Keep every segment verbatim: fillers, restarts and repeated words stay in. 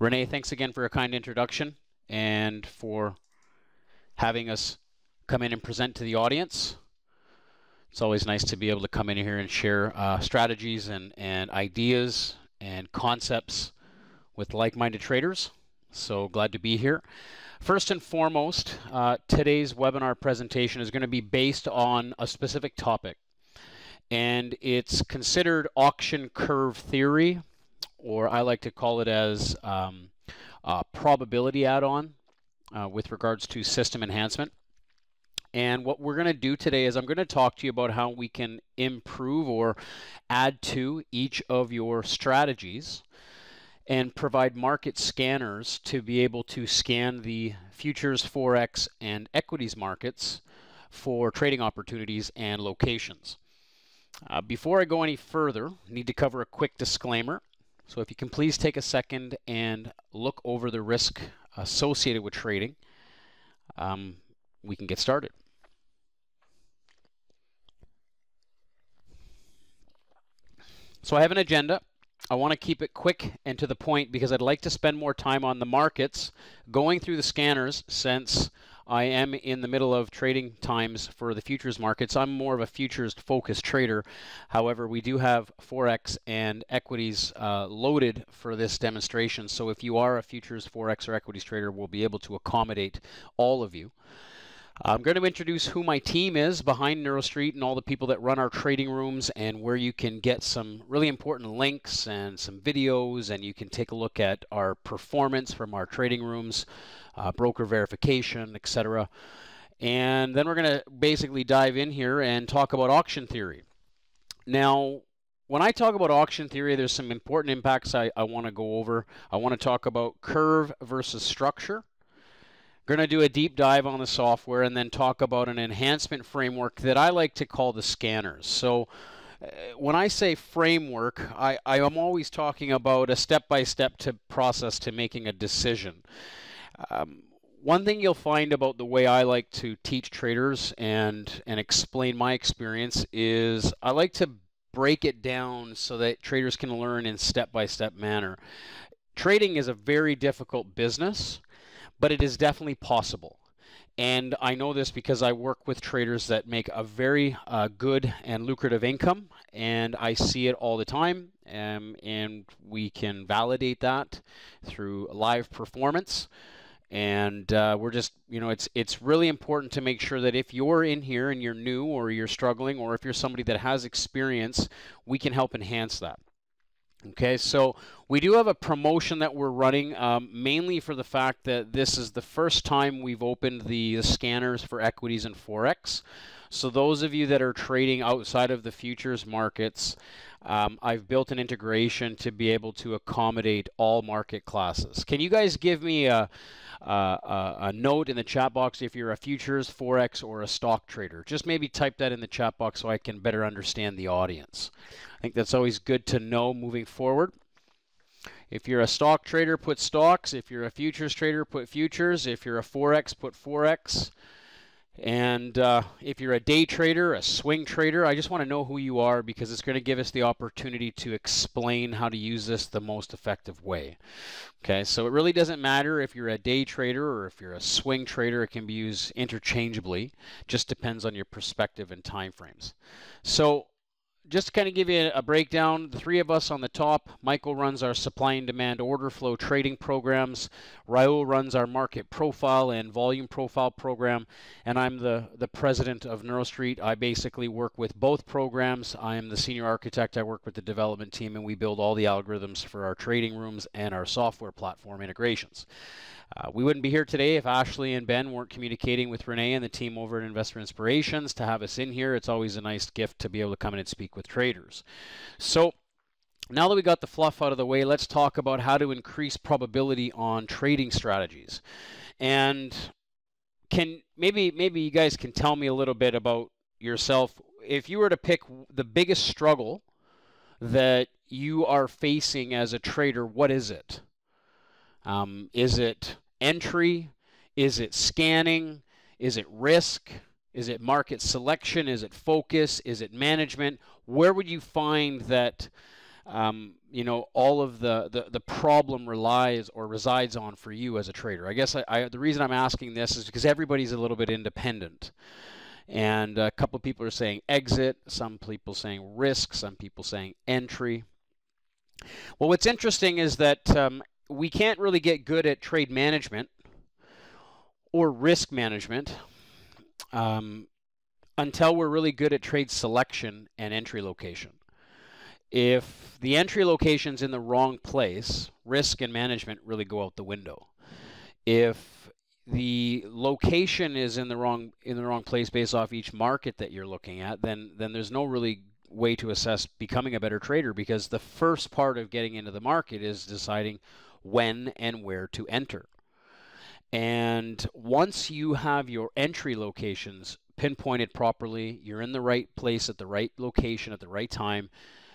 Renee, thanks again for your kind introduction and for having us come in and present to the audience. It's always nice to be able to come in here and share uh, strategies and, and ideas and concepts with like-minded traders. So glad to be here. First and foremost, uh, today's webinar presentation is going to be based on a specific topic, and it's considered auction curve theory, or I like to call it as um, a probability add-on uh, with regards to system enhancement. And what we're going to do today is I'm going to talk to you about how we can improve or add to each of your strategies and provide market scanners to be able to scan the futures, forex, and equities markets for trading opportunities and locations. Uh, before I go any further, I need to cover a quick disclaimer. So if you can please take a second and look over the risk associated with trading, um, we can get started. So I have an agenda. I want to keep it quick and to the point because I'd like to spend more time on the markets going through the scanners, since I am in the middle of trading times for the futures markets. I'm more of a futures focused trader. However, we do have Forex and equities uh, loaded for this demonstration. So if you are a futures, Forex, or equities trader, we'll be able to accommodate all of you. I'm going to introduce who my team is behind NeuroStreet and all the people that run our trading rooms, and where you can get some really important links and some videos, and you can take a look at our performance from our trading rooms, uh, broker verification, et cetera. And then we're going to basically dive in here and talk about auction theory. Now, when I talk about auction theory, there's some important impacts I, I want to go over. I want to talk about curve versus structure. Going to do a deep dive on the software and then talk about an enhancement framework that I like to call the scanners. So uh, when I say framework, I, I am always talking about a step-by-step to process to making a decision. Um, one thing you'll find about the way I like to teach traders and, and explain my experience is I like to break it down so that traders can learn in step-by-step manner. Trading is a very difficult business, but it is definitely possible. And I know this because I work with traders that make a very uh, good and lucrative income, and I see it all the time, um, and we can validate that through live performance. And uh, we're just, you know, it's, it's really important to make sure that if you're in here and you're new or you're struggling, or if you're somebody that has experience, we can help enhance that. Okay, so we do have a promotion that we're running um, mainly for the fact that this is the first time we've opened the, the scanners for equities and Forex. So those of you that are trading outside of the futures markets, um, I've built an integration to be able to accommodate all market classes. Can you guys give me a, a, a note in the chat box if you're a futures, Forex, or a stock trader? Just maybe type that in the chat box so I can better understand the audience. I think that's always good to know moving forward. If you're a stock trader, put stocks. If you're a futures trader, put futures. If you're a Forex, put Forex. And uh, if you're a day trader, a swing trader, I just want to know who you are, because it's going to give us the opportunity to explain how to use this the most effective way. Okay, so it really doesn't matter if you're a day trader or if you're a swing trader. It can be used interchangeably. Just depends on your perspective and time frames. So just to kind of give you a breakdown, the three of us on the top, Michael runs our supply and demand order flow trading programs, Raul runs our market profile and volume profile program, and I'm the, the president of NeuroStreet. I basically work with both programs. I am the senior architect. I work with the development team, and we build all the algorithms for our trading rooms and our software platform integrations. Uh, we wouldn't be here today if Ashley and Ben weren't communicating with Renee and the team over at Investor Inspirations to have us in here. It's always a nice gift to be able to come in and speak with traders. So now that we got the fluff out of the way, let's talk about how to increase probability on trading strategies. And can maybe maybe you guys can tell me a little bit about yourself. If you were to pick the biggest struggle that you are facing as a trader, what is it? Um, is it entry? Is it scanning? Is it risk? Is it market selection? Is it focus? Is it management? Where would you find that um, you know, all of the, the the problem relies or resides on for you as a trader. I guess I, I, the reason I'm asking this is because everybody's a little bit independent. And a couple of people are saying exit, some people saying risk, some people saying entry. Well, what's interesting is that um, we can't really get good at trade management or risk management um, until we're really good at trade selection and entry location. If the entry location's in the wrong place, risk and management really go out the window. If the location is in the wrong in the wrong place based off each market that you're looking at, then then there's no really way to assess becoming a better trader, because the first part of getting into the market is deciding when and where to enter. And once you have your entry locations pinpointed properly, you're in the right place at the right location at the right time,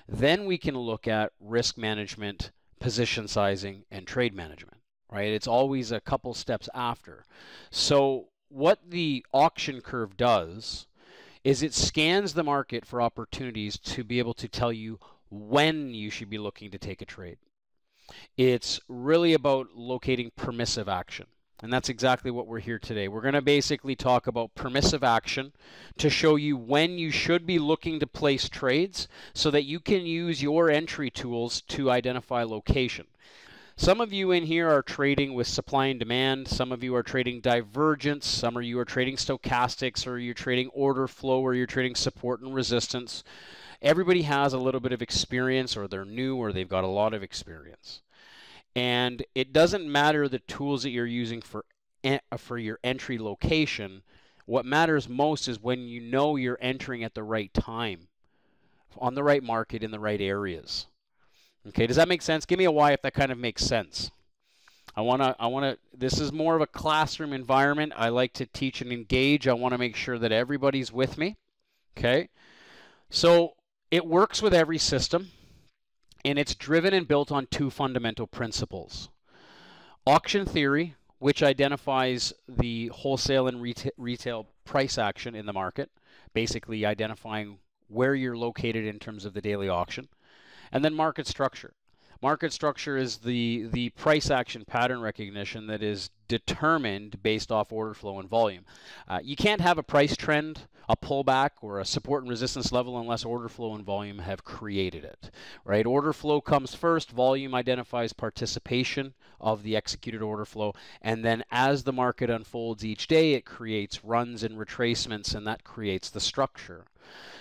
then we can look at risk management, position sizing, and trade management, right? It's always a couple steps after. So what the auction curve does is it scans the market for opportunities to be able to tell you when you should be looking to take a trade. It's really about locating permissive action. And that's exactly what we're here today. We're going to basically talk about permissive action to show you when you should be looking to place trades so that you can use your entry tools to identify location. Some of you in here are trading with supply and demand. Some of you are trading divergence. Some of you are trading stochastics, or you're trading order flow, or you're trading support and resistance. Everybody has a little bit of experience, or they're new, or they've got a lot of experience. And it doesn't matter the tools that you're using for for your entry location. What matters most is when you know you're entering at the right time, on the right market, in the right areas. Okay, does that make sense? Give me a why if that kind of makes sense. I wanna, I wanna. This is more of a classroom environment. I like to teach and engage. I wanna make sure that everybody's with me. Okay, so it works with every system. And it's driven and built on two fundamental principles. Auction theory, which identifies the wholesale and reta retail price action in the market, basically identifying where you're located in terms of the daily auction. And then market structure. Market structure is the, the price action pattern recognition that is determined based off order flow and volume. Uh, you can't have a price trend, a pullback, or a support and resistance level unless order flow and volume have created it, right? Order flow comes first. Volume identifies participation of the executed order flow. And then as the market unfolds each day, it creates runs and retracements, and that creates the structure.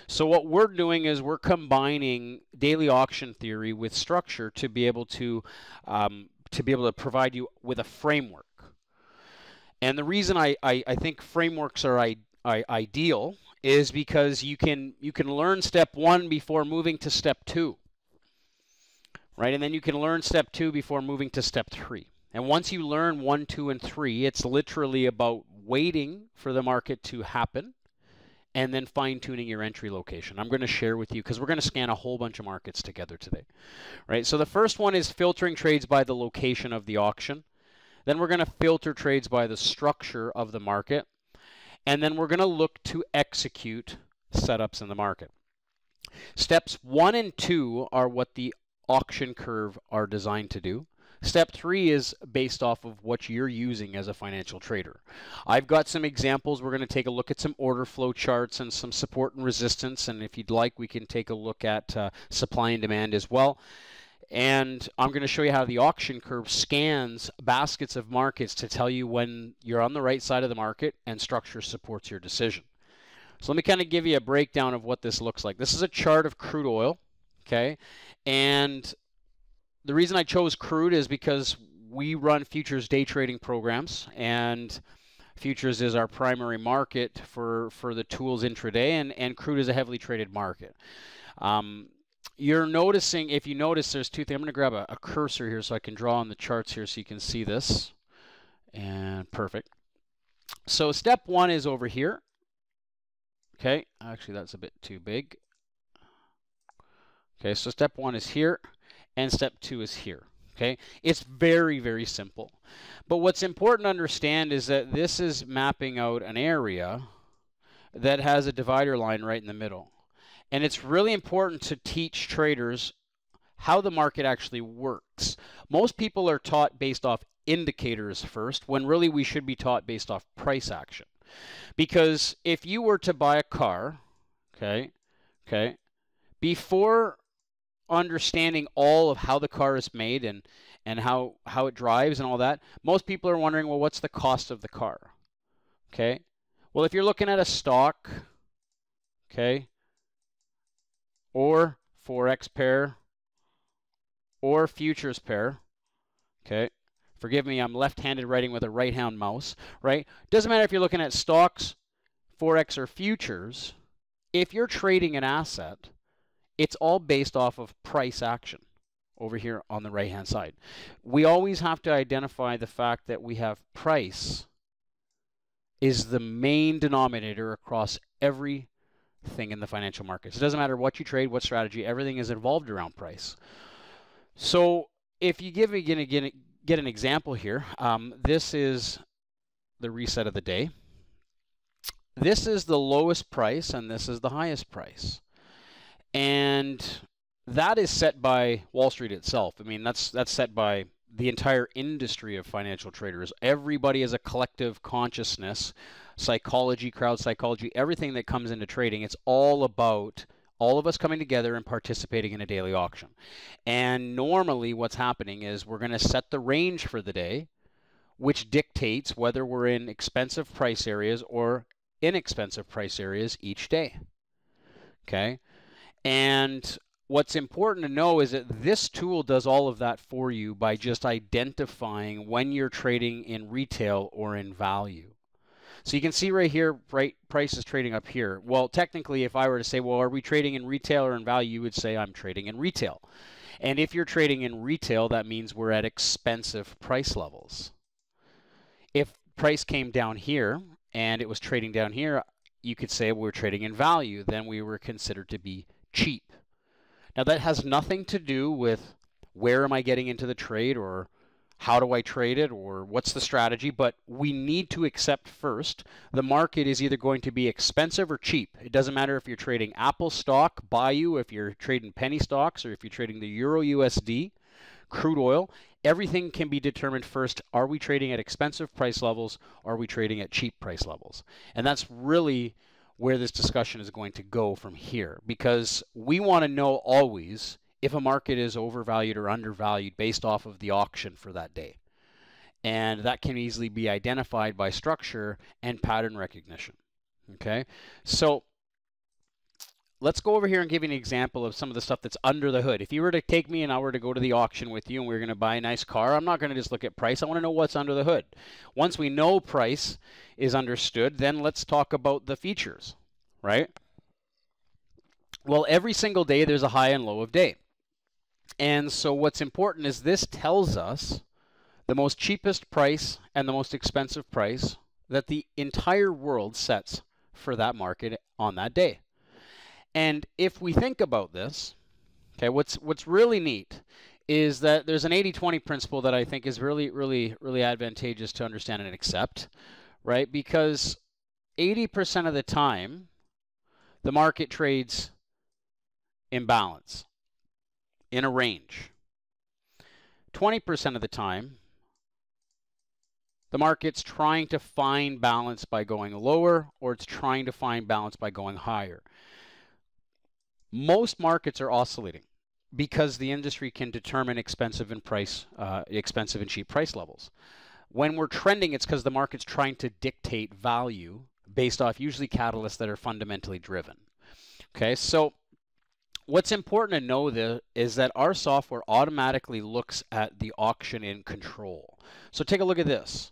So what we're doing is we're combining daily auction theory with structure to be able to, um, to be able to provide you with a framework. And the reason I, I, I think frameworks are I, I, ideal is because you can, you can learn step one before moving to step two, right? And then you can learn step two before moving to step three. And once you learn one, two, and three, it's literally about waiting for the market to happen and then fine-tuning your entry location. I'm going to share with you, because we're going to scan a whole bunch of markets together today, right? So the first one is filtering trades by the location of the auction. Then we're going to filter trades by the structure of the market. And then we're going to look to execute setups in the market. Steps one and two are what the auction curve are designed to do. Step three is based off of what you're using as a financial trader. I've got some examples. We're going to take a look at some order flow charts and some support and resistance. And if you'd like, we can take a look at uh, supply and demand as well. And I'm going to show you how the auction curve scans baskets of markets to tell you when you're on the right side of the market, and structure supports your decision. So let me kind of give you a breakdown of what this looks like. This is a chart of crude oil, okay? And the reason I chose crude is because we run futures day trading programs, and futures is our primary market for, for the tools intraday, and, and crude is a heavily traded market. Um, You're noticing, if you notice, there's two things. I'm going to grab a, a cursor here so I can draw on the charts here so you can see this. And perfect. So step one is over here. Okay, actually that's a bit too big. Okay, so step one is here, and step two is here. Okay, it's very, very simple. But what's important to understand is that this is mapping out an area that has a divider line right in the middle. And it's really important to teach traders how the market actually works. Most people are taught based off indicators first, when really we should be taught based off price action. Because if you were to buy a car, okay, okay, before understanding all of how the car is made and and how how it drives and all that, most people are wondering, well, what's the cost of the car? Okay, well, if you're looking at a stock, okay, or forex pair or futures pair, okay, forgive me, I'm left-handed writing with a right-hand mouse, right? Doesn't matter if you're looking at stocks, forex, or futures. If you're trading an asset, it's all based off of price action over here on the right-hand side. We always have to identify the fact that we have price is the main denominator across everything in the financial markets. It doesn't matter what you trade, what strategy, everything is involved around price. So if you give me, again, get an example here. Um, this is the reset of the day. This is the lowest price and this is the highest price. And that is set by Wall Street itself. I mean, that's that's set by the entire industry of financial traders. Everybody has a collective consciousness, psychology, crowd psychology, everything that comes into trading. It's all about all of us coming together and participating in a daily auction. And normally what's happening is we're going to set the range for the day, which dictates whether we're in expensive price areas or inexpensive price areas each day. Okay? And what's important to know is that this tool does all of that for you by just identifying when you're trading in retail or in value. So you can see right here, right, price is trading up here. Well, technically, if I were to say, well, are we trading in retail or in value, you would say I'm trading in retail. And if you're trading in retail, that means we're at expensive price levels. If price came down here and it was trading down here, you could say we're trading in value. Then we were considered to be cheap. Now, that has nothing to do with where am I getting into the trade or how do I trade it or what's the strategy? But we need to accept first the market is either going to be expensive or cheap. It doesn't matter if you're trading Apple stock, Bayou, if you're trading penny stocks, or if you're trading the Euro U S D, crude oil. Everything can be determined first. Are we trading at expensive price levels? Or are we trading at cheap price levels? And that's really where this discussion is going to go from here, because we want to know always if a market is overvalued or undervalued based off of the auction for that day. And that can easily be identified by structure and pattern recognition. Okay, so let's go over here and give you an example of some of the stuff that's under the hood. If you were to take me and I were to go to the auction with you and we were going to buy a nice car, I'm not going to just look at price. I want to know what's under the hood. Once we know price is understood, then let's talk about the features, right? Well, every single day there's a high and low of day. And so what's important is this tells us the most cheapest price and the most expensive price that the entire world sets for that market on that day. And if we think about this, okay, what's what's really neat is that there's an eighty twenty principle that I think is really, really, really advantageous to understand and accept, right? Because eighty percent of the time, the market trades in balance, in a range. twenty percent of the time, the market's trying to find balance by going lower, or it's trying to find balance by going higher. Most markets are oscillating because the industry can determine expensive and price, uh, expensive and cheap price levels. When we're trending, it's because the market's trying to dictate value based off usually catalysts that are fundamentally driven. Okay, so what's important to know there is that our software automatically looks at the auction in control. So take a look at this.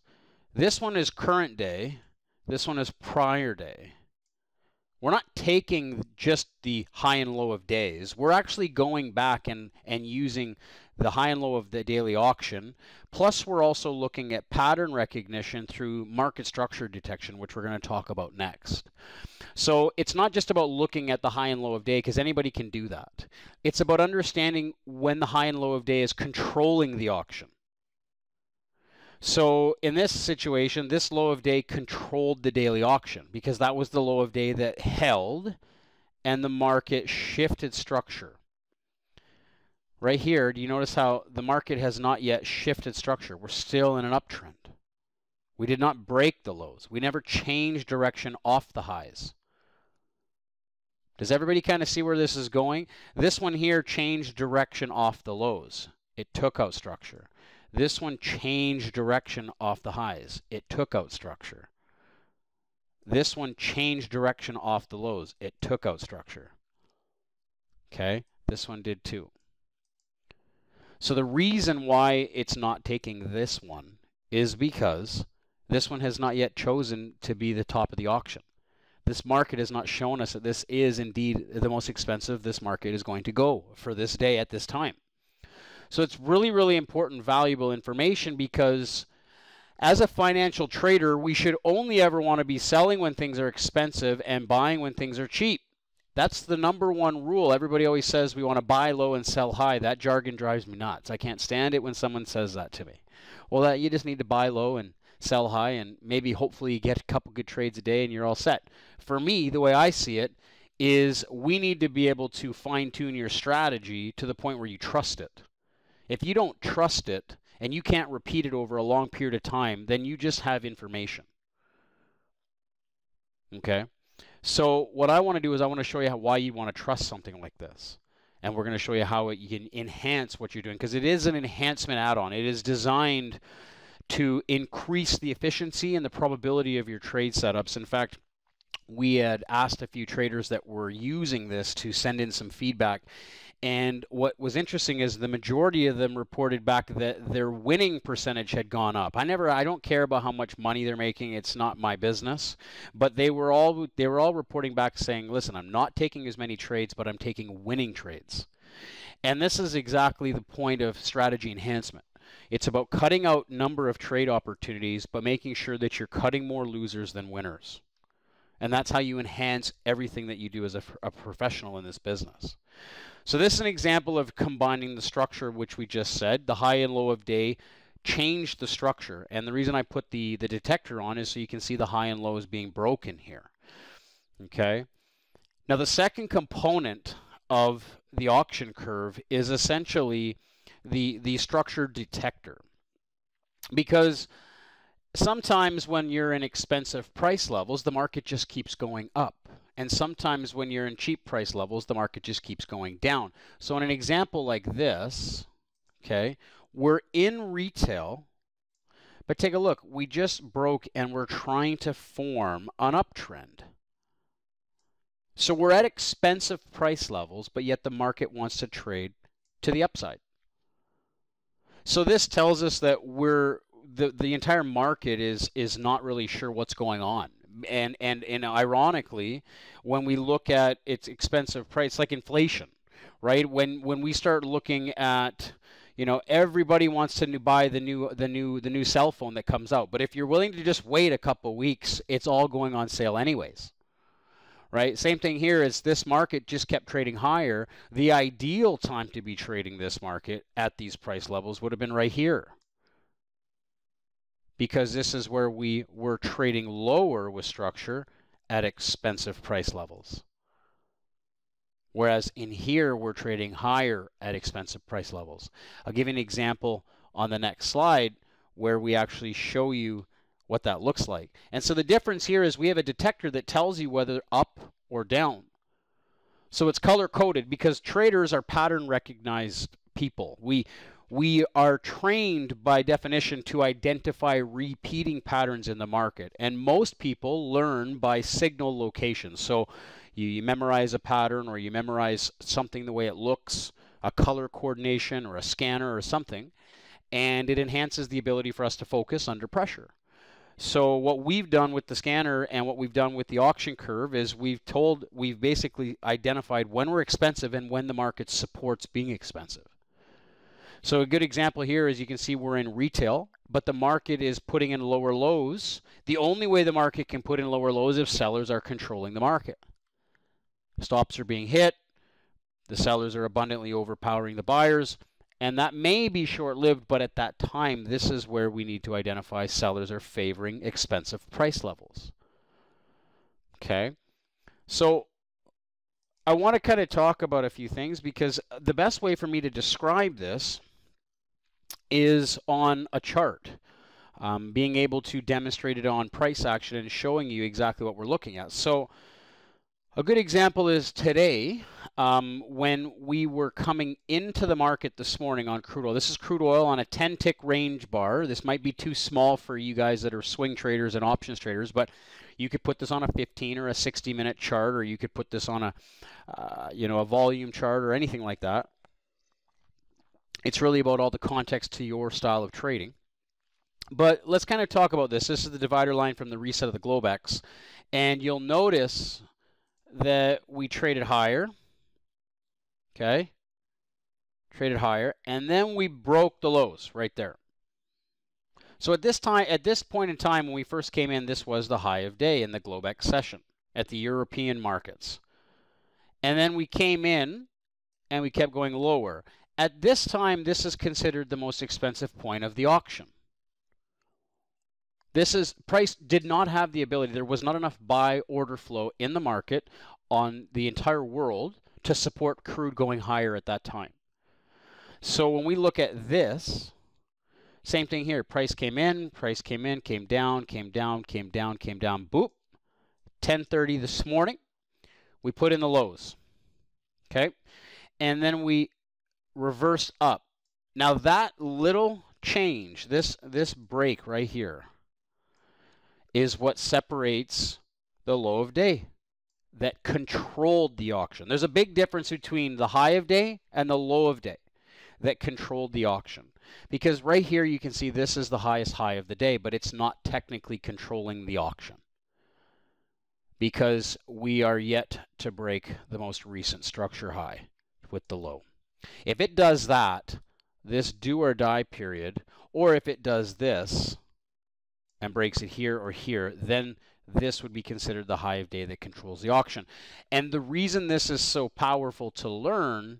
This one is current day. This one is prior day. We're not taking just the high and low of days. We're actually going back and, and using the high and low of the daily auction. Plus, we're also looking at pattern recognition through market structure detection, which we're going to talk about next. So it's not just about looking at the high and low of day, because anybody can do that. It's about understanding when the high and low of day is controlling the auction. So in this situation, this low of day controlled the daily auction because that was the low of day that held and the market shifted structure. right here, do you notice how the market has not yet shifted structure? We're still in an uptrend. We did not break the lows. We never changed direction off the highs. Does everybody kind of see where this is going? This one here changed direction off the lows. It took out structure. This one changed direction off the highs. It took out structure. This one changed direction off the lows. It took out structure. Okay? This one did too. So the reason why it's not taking this one is because this one has not yet chosen to be the top of the auction. This market has not shown us that this is indeed the most expensive this market is going to go for this day at this time. So it's really, really important, valuable information, because as a financial trader, we should only ever want to be selling when things are expensive and buying when things are cheap. That's the number one rule. Everybody always says we want to buy low and sell high. That jargon drives me nuts. I can't stand it when someone says that to me. Well, that you just need to buy low and sell high, and maybe hopefully you get a couple good trades a day and you're all set. For me, the way I see it is we need to be able to fine-tune your strategy to the point where you trust it. If you don't trust it and you can't repeat it over a long period of time, then you just have information. Okay? So what I want to do is I want to show you how, why you want to trust something like this. And we're going to show you how it, you can enhance what you're doing, because it is an enhancement add-on. It is designed to increase the efficiency and the probability of your trade setups. In fact, we had asked a few traders that were using this to send in some feedback. And what was interesting is the majority of them reported back that their winning percentage had gone up. I never, I don't care about how much money they're making. It's not my business. But they were all, they were all reporting back saying, listen, I'm not taking as many trades, but I'm taking winning trades. And this is exactly the point of strategy enhancement. It's about cutting out number of trade opportunities, but making sure that you're cutting more losers than winners. And that's how you enhance everything that you do as a, a professional in this business. So this is an example of combining the structure, which we just said. The high and low of day changed the structure. And the reason I put the, the detector on is so you can see the high and lows being broken here. Okay. Now the second component of the auction curve is essentially the, the structure detector. Because sometimes when you're in expensive price levels, the market just keeps going up. And sometimes when you're in cheap price levels, the market just keeps going down. So in an example like this, okay, we're in retail, but take a look. We just broke and we're trying to form an uptrend. So we're at expensive price levels, but yet the market wants to trade to the upside. So this tells us that we're the the entire market is is not really sure what's going on. And and and ironically, when we look at its expensive price, like inflation, right? When when we start looking at, you know, everybody wants to buy the new the new the new cell phone that comes out. But if you're willing to just wait a couple weeks, it's all going on sale anyways. Right? Same thing here is this market just kept trading higher. The ideal time to be trading this market at these price levels would have been right here, because this is where we were trading lower with structure at expensive price levels. Whereas in here, we're trading higher at expensive price levels. I'll give you an example on the next slide where we actually show you what that looks like. And so the difference here is we have a detector that tells you whether up or down. So it's color-coded because traders are pattern-recognized people. We We are trained by definition to identify repeating patterns in the market. And most people learn by signal location. So you, you memorize a pattern, or you memorize something the way it looks, a color coordination or a scanner or something, and it enhances the ability for us to focus under pressure. So what we've done with the scanner and what we've done with the auction curve is we've told, we've basically identified when we're expensive and when the market supports being expensive. So a good example here is you can see we're in retail, but the market is putting in lower lows. The only way the market can put in lower lows is if sellers are controlling the market. Stops are being hit. The sellers are abundantly overpowering the buyers. And that may be short-lived, but at that time, this is where we need to identify sellers are favoring expensive price levels. Okay. So I want to kind of talk about a few things, because the best way for me to describe this is on a chart. Um, being able to demonstrate it on price action and showing you exactly what we're looking at. So a good example is today, um, when we were coming into the market this morning on crude oil. This is crude oil on a ten tick range bar. This might be too small for you guys that are swing traders and options traders, but you could put this on a fifteen or a sixty minute chart, or you could put this on a uh, you know, a volume chart or anything like that. It's really about all the context to your style of trading. But let's kind of talk about this. This is the divider line from the reset of the Globex. And you'll notice that we traded higher. Okay. Traded higher. And then we broke the lows right there. So at this time, at this point in time when we first came in, this was the high of day in the Globex session at the European markets. And then we came in and we kept going lower. At this time, this is considered the most expensive point of the auction. This is, price did not have the ability, there was not enough buy order flow in the market on the entire world to support crude going higher at that time. So when we look at this, same thing here, price came in, price came in, came down, came down, came down, came down, boop. ten thirty this morning, we put in the lows, okay? And then we reversed up. Now that little change, this, this break right here, is what separates the low of day that controlled the auction. There's a big difference between the high of day and the low of day that controlled the auction. Because right here you can see this is the highest high of the day, but it's not technically controlling the auction because we are yet to break the most recent structure high with the low. If it does that, this do or die period, or if it does this, and breaks it here or here, then this would be considered the high of day that controls the auction. And the reason this is so powerful to learn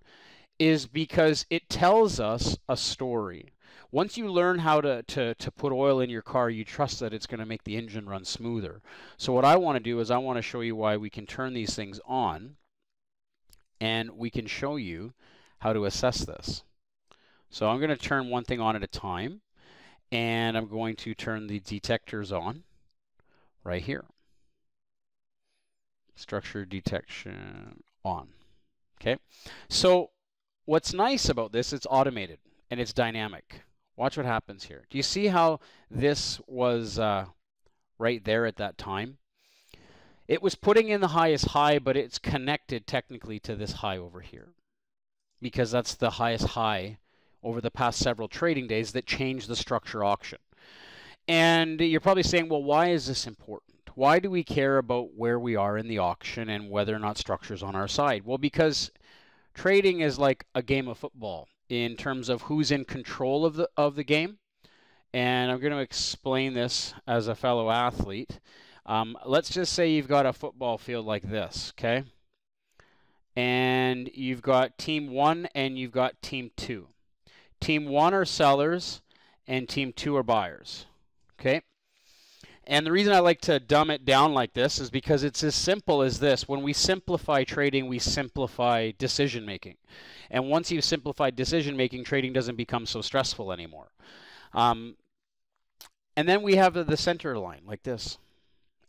is because it tells us a story. Once you learn how to, to, to put oil in your car, you trust that it's going to make the engine run smoother. So what I want to do is I want to show you why we can turn these things on, and we can show you how to assess this. So I'm going to turn one thing on at a time. And I'm going to turn the detectors on right here. Structure detection on. Okay. So what's nice about this, it's automated and it's dynamic. Watch what happens here. Do you see how this was uh, right there at that time? It was putting in the highest high, but it's connected technically to this high over here because that's the highest high over the past several trading days that changed the structure auction. And you're probably saying, well, why is this important? Why do we care about where we are in the auction and whether or not structure's on our side? Well, because trading is like a game of football in terms of who's in control of the, of the game. And I'm going to explain this as a fellow athlete. Um, let's just say you've got a football field like this, okay? And you've got team one and you've got team two. Team one are sellers, and team two are buyers, okay? And the reason I like to dumb it down like this is because it's as simple as this. When we simplify trading, we simplify decision-making. And once you've simplified decision-making, trading doesn't become so stressful anymore. Um, and then we have the center line like this.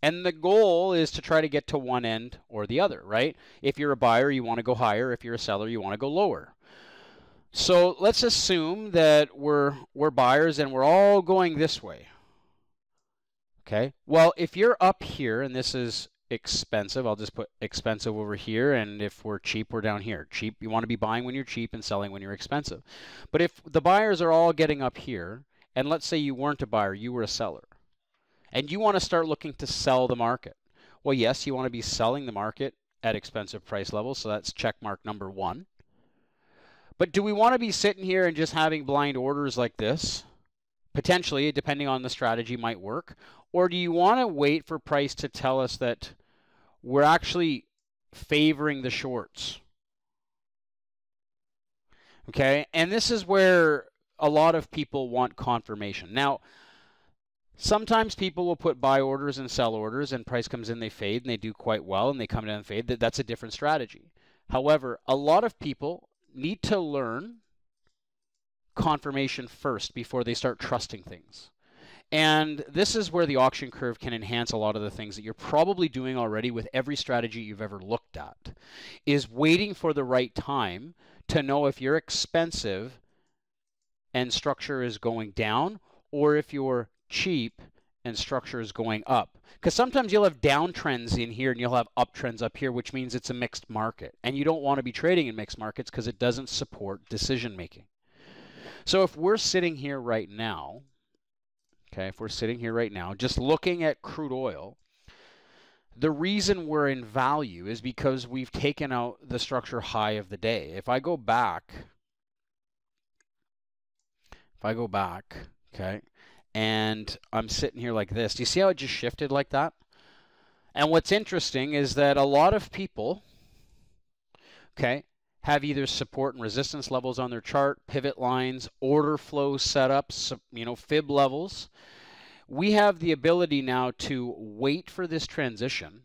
And the goal is to try to get to one end or the other, right? If you're a buyer, you want to go higher. If you're a seller, you want to go lower. So let's assume that we're, we're buyers and we're all going this way, okay? Well, if you're up here, and this is expensive, I'll just put expensive over here, and if we're cheap, we're down here. Cheap, you want to be buying when you're cheap and selling when you're expensive. But if the buyers are all getting up here, and let's say you weren't a buyer, you were a seller, and you want to start looking to sell the market. Well, yes, you want to be selling the market at expensive price levels, so that's check mark number one. But do we want to be sitting here and just having blind orders like this? Potentially, depending on the strategy, might work. Or do you want to wait for price to tell us that we're actually favoring the shorts? Okay, and this is where a lot of people want confirmation. Now, sometimes people will put buy orders and sell orders, and price comes in, they fade, and they do quite well, and they come down and fade. That's a different strategy. However, a lot of people need to learn confirmation first before they start trusting things. And this is where the auction curve can enhance a lot of the things that you're probably doing already with every strategy you've ever looked at, is waiting for the right time to know if you're expensive and structure is going down, or if you're cheap and structure is going up. Because sometimes you'll have downtrends in here and you'll have uptrends up here, which means it's a mixed market. And you don't want to be trading in mixed markets because it doesn't support decision making. So if we're sitting here right now, okay, if we're sitting here right now, just looking at crude oil, the reason we're in value is because we've taken out the structure high of the day. If I go back, if I go back, okay, and I'm sitting here like this. Do you see how it just shifted like that? And what's interesting is that a lot of people, okay, have either support and resistance levels on their chart, pivot lines, order flow setups, you know, fib levels. We have the ability now to wait for this transition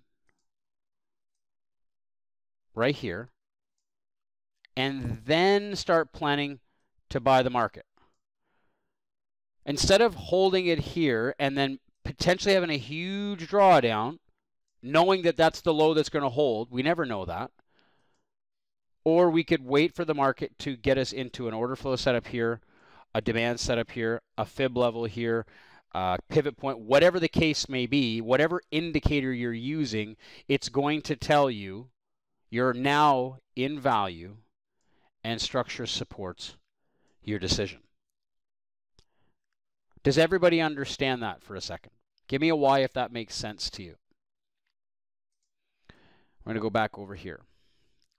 right here and then start planning to buy the market. Instead of holding it here and then potentially having a huge drawdown, knowing that that's the low that's going to hold, we never know that. Or we could wait for the market to get us into an order flow setup here, a demand setup here, a fib level here, a pivot point, whatever the case may be, whatever indicator you're using, it's going to tell you you're now in value and structure supports your decision. Does everybody understand that for a second? Give me a why if that makes sense to you. We're going to go back over here.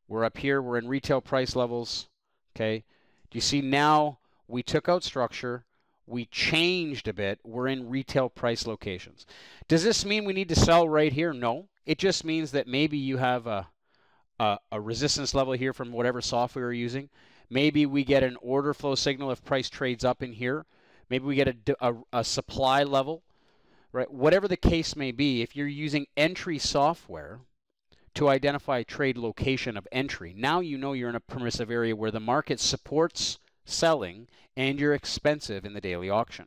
We're up here. We're in retail price levels. Okay. Do you see now we took out structure. We changed a bit. We're in retail price locations. Does this mean we need to sell right here? No. It just means that maybe you have a, a, a resistance level here from whatever software you're using. Maybe we get an order flow signal if price trades up in here. Maybe we get a, a, a supply level, right? Whatever the case may be, if you're using entry software to identify trade location of entry, now you know you're in a permissive area where the market supports selling and you're expensive in the daily auction.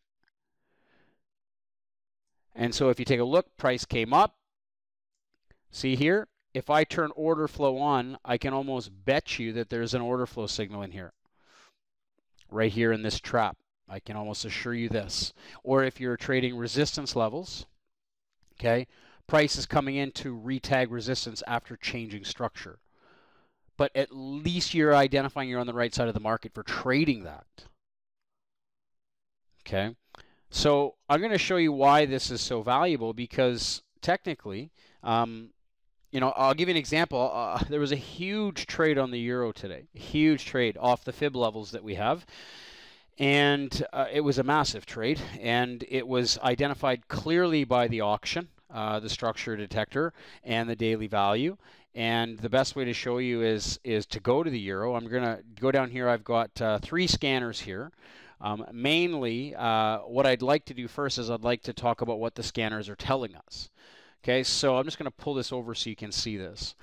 And so if you take a look, price came up. See here, if I turn order flow on, I can almost bet you that there's an order flow signal in here, right here in this trap. I can almost assure you this. Or if you're trading resistance levels, okay, price is coming in to retag resistance after changing structure. But at least you're identifying you're on the right side of the market for trading that. Okay, so I'm going to show you why this is so valuable, because technically, um, you know, I'll give you an example. Uh, there was a huge trade on the euro today, huge trade off the fib levels that we have. And uh, it was a massive trade, and it was identified clearly by the auction, uh, the structure detector, and the daily value. And the best way to show you is is to go to the euro. I'm going to go down here. I've got uh, three scanners here. Um, mainly, uh, what I'd like to do first is I'd like to talk about what the scanners are telling us. Okay, so I'm just going to pull this over so you can see this.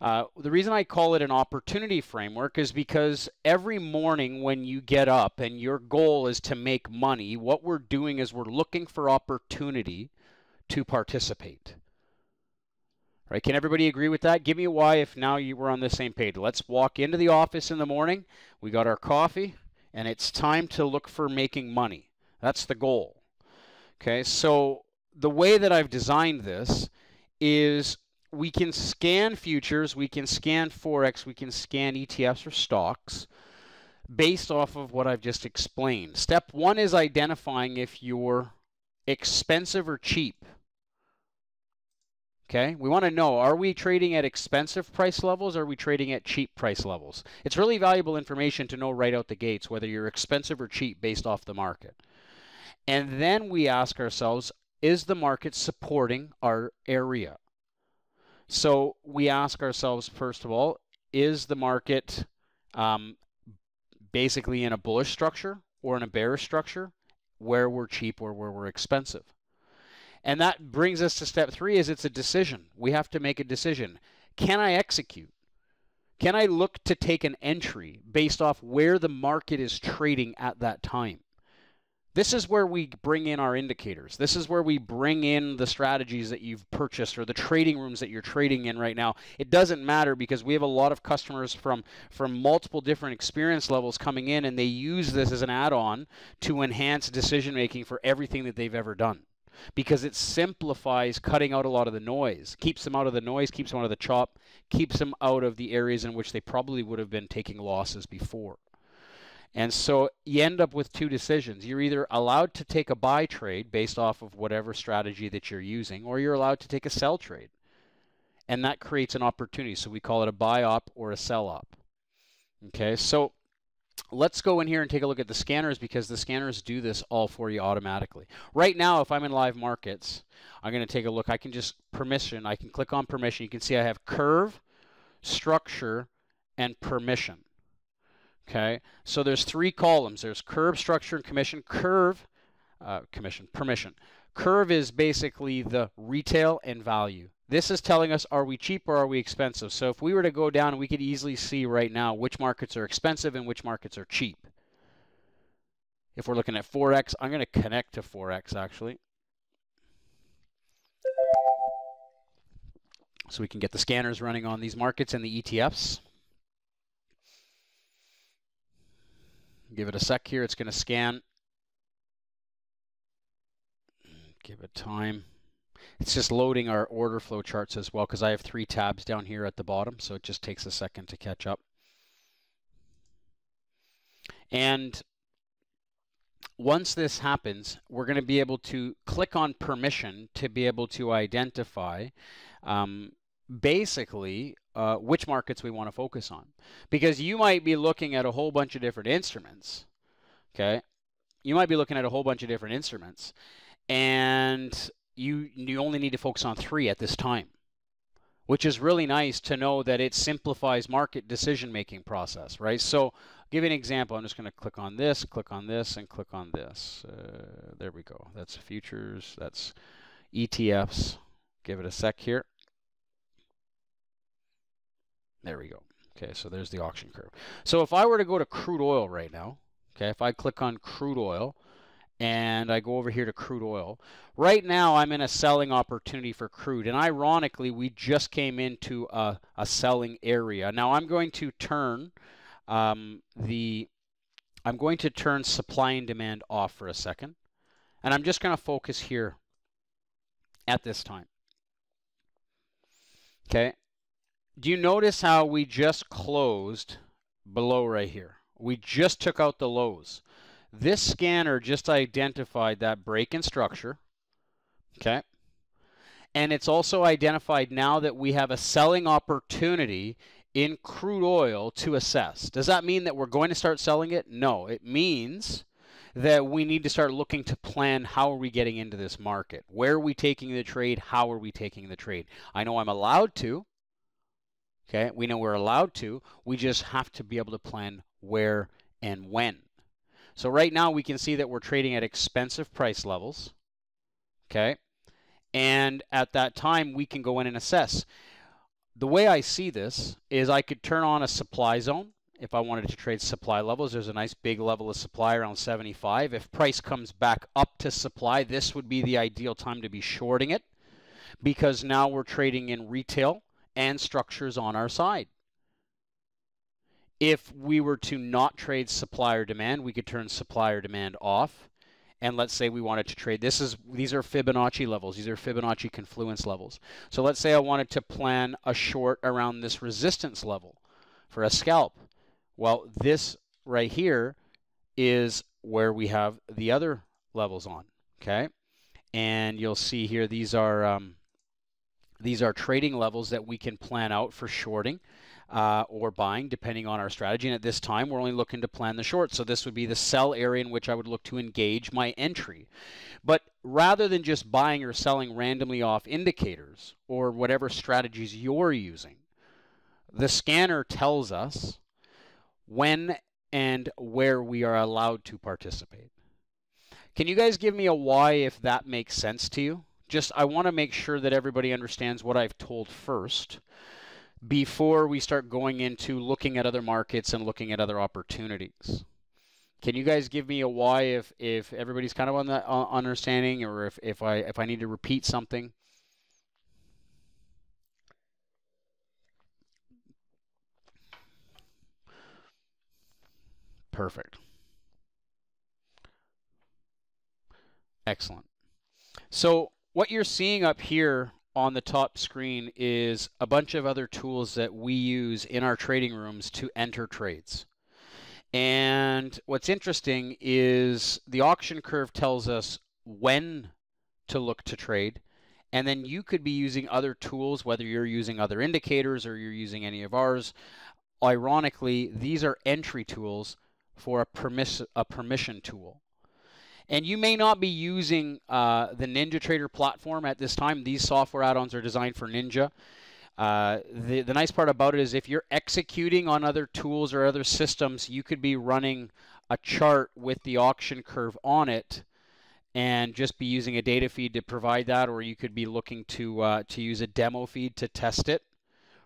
Uh, the reason I call it an opportunity framework is because every morning when you get up and your goal is to make money, what we're doing is we're looking for opportunity to participate. Right? Can everybody agree with that? Give me a why if now you were on the same page. Let's walk into the office in the morning. We got our coffee, and it's time to look for making money. That's the goal. Okay, so the way that I've designed this is we can scan futures, we can scan Forex, we can scan E T Fs or stocks based off of what I've just explained. Step one is identifying if you're expensive or cheap. Okay, we want to know, are we trading at expensive price levels or are we trading at cheap price levels? It's really valuable information to know right out the gates whether you're expensive or cheap based off the market. And then we ask ourselves, is the market supporting our area? So we ask ourselves, first of all, is the market um, basically in a bullish structure or in a bearish structure where we're cheap or where we're expensive? And that brings us to step three, is it's a decision. We have to make a decision. Can I execute? Can I look to take an entry based off where the market is trading at that time? This is where we bring in our indicators. This is where we bring in the strategies that you've purchased or the trading rooms that you're trading in right now. It doesn't matter because we have a lot of customers from, from multiple different experience levels coming in, and they use this as an add-on to enhance decision-making for everything that they've ever done, because it simplifies cutting out a lot of the noise, keeps them out of the noise, keeps them out of the chop, keeps them out of the areas in which they probably would have been taking losses before. And so you end up with two decisions. You're either allowed to take a buy trade based off of whatever strategy that you're using, or you're allowed to take a sell trade. And that creates an opportunity. So we call it a buy op or a sell op. Okay, so let's go in here and take a look at the scanners, because the scanners do this all for you automatically. Right now, if I'm in live markets, I'm going to take a look. I can just permission. I can click on permission. You can see I have curve, structure, and permission. Okay, so there's three columns. There's curve, structure, and commission. Curve, uh, commission, permission. Curve is basically the retail and value. This is telling us, are we cheap or are we expensive? So if we were to go down, we could easily see right now which markets are expensive and which markets are cheap. If we're looking at Forex, I'm going to connect to Forex, actually, so we can get the scanners running on these markets and the E T Fs. Give it a sec here. It's going to scan. Give it time. It's just loading our order flow charts as well, because I have three tabs down here at the bottom, so it just takes a second to catch up. And once this happens, we're going to be able to click on permission to be able to identify um, basically Uh, which markets we want to focus on, because you might be looking at a whole bunch of different instruments. Okay, you might be looking at a whole bunch of different instruments, and you you only need to focus on three at this time, which is really nice to know that it simplifies market decision making process, right? So I'll give you an example. I'm just going to click on this, click on this, and click on this. Uh, there we go. That's futures. That's E T Fs. Give it a sec here. There we go. Okay, so there's the auction curve. So if I were to go to crude oil right now, okay, if I click on crude oil and I go over here to crude oil, right now I'm in a selling opportunity for crude. And ironically, we just came into a, a selling area. Now I'm going to turn um, the, I'm going to turn supply and demand off for a second. And I'm just going to focus here at this time. Okay. Do you notice how we just closed below right here? We just took out the lows. This scanner just identified that break in structure, okay? And it's also identified now that we have a selling opportunity in crude oil to assess. Does that mean that we're going to start selling it? No, it means that we need to start looking to plan, how are we getting into this market? Where are we taking the trade? How are we taking the trade? I know I'm allowed to. Okay, we know we're allowed to. We just have to be able to plan where and when. So right now we can see that we're trading at expensive price levels. Okay, and at that time we can go in and assess. The way I see this is I could turn on a supply zone if I wanted to trade supply levels. There's a nice big level of supply around seventy-five. If price comes back up to supply, this would be the ideal time to be shorting it, because now we're trading in retail and structures on our side. If we were to not trade supply or demand, we could turn supply or demand off. And let's say we wanted to trade, this is, these are Fibonacci levels. These are Fibonacci confluence levels. So let's say I wanted to plan a short around this resistance level for a scalp. Well, this right here is where we have the other levels on, okay? And you'll see here, these are, um, these are trading levels that we can plan out for shorting uh, or buying, depending on our strategy. And at this time, we're only looking to plan the short. So this would be the sell area in which I would look to engage my entry. But rather than just buying or selling randomly off indicators or whatever strategies you're using, the scanner tells us when and where we are allowed to participate. Can you guys give me a why if that makes sense to you? Just, I want to make sure that everybody understands what I've told first. before we start going into looking at other markets and looking at other opportunities. Can you guys give me a why if if everybody's kind of on that uh, understanding, or if if I if I need to repeat something? Perfect. Excellent. So what you're seeing up here on the top screen is a bunch of other tools that we use in our trading rooms to enter trades. And what's interesting is the auction curve tells us when to look to trade, and then you could be using other tools, whether you're using other indicators or you're using any of ours. Ironically, these are entry tools for a permis a permission tool. And you may not be using uh, the NinjaTrader platform at this time. These software add-ons are designed for Ninja. Uh, the, the nice part about it is if you're executing on other tools or other systems, you could be running a chart with the auction curve on it and just be using a data feed to provide that, or you could be looking to, uh, to use a demo feed to test it,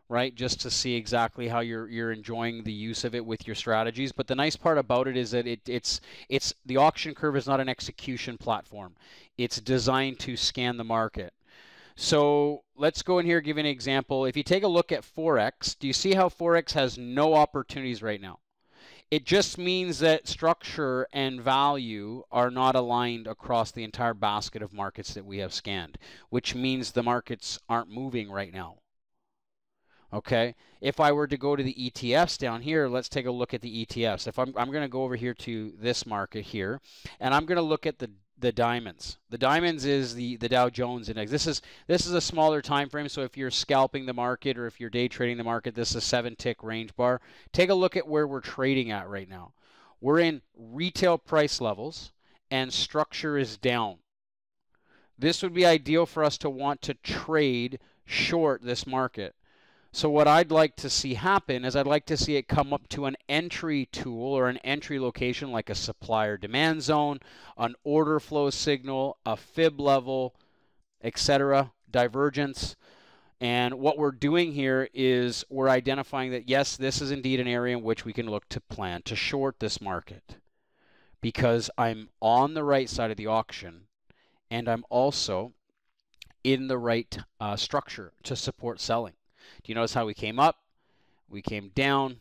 right? Just to see exactly how you're you're enjoying the use of it with your strategies. But the nice part about it is that it it's it's the auction curve is not an execution platform. It's designed to scan the market. So let's go in here, give an example. If you take a look at Forex, do you see how Forex has no opportunities right now? It just means that structure and value are not aligned across the entire basket of markets that we have scanned, which means the markets aren't moving right now. Okay, if I were to go to the E T Fs down here, let's take a look at the E T Fs. If I'm, I'm going to go over here to this market here, and I'm going to look at the the diamonds. The diamonds is the the Dow Jones index. This is this is a smaller time frame, so if you're scalping the market or if you're day trading the market, this is a seven tick range bar. Take a look at where we're trading at right now. We're in retail price levels, and structure is down. This would be ideal for us to want to trade short this market. So what I'd like to see happen is I'd like to see it come up to an entry tool or an entry location like a supplier demand zone, an order flow signal, a fib level, et cetera, divergence. And what we're doing here is we're identifying that, yes, this is indeed an area in which we can look to plan to short this market because I'm on the right side of the auction and I'm also in the right uh, structure to support selling. Do you notice how we came up? We came down.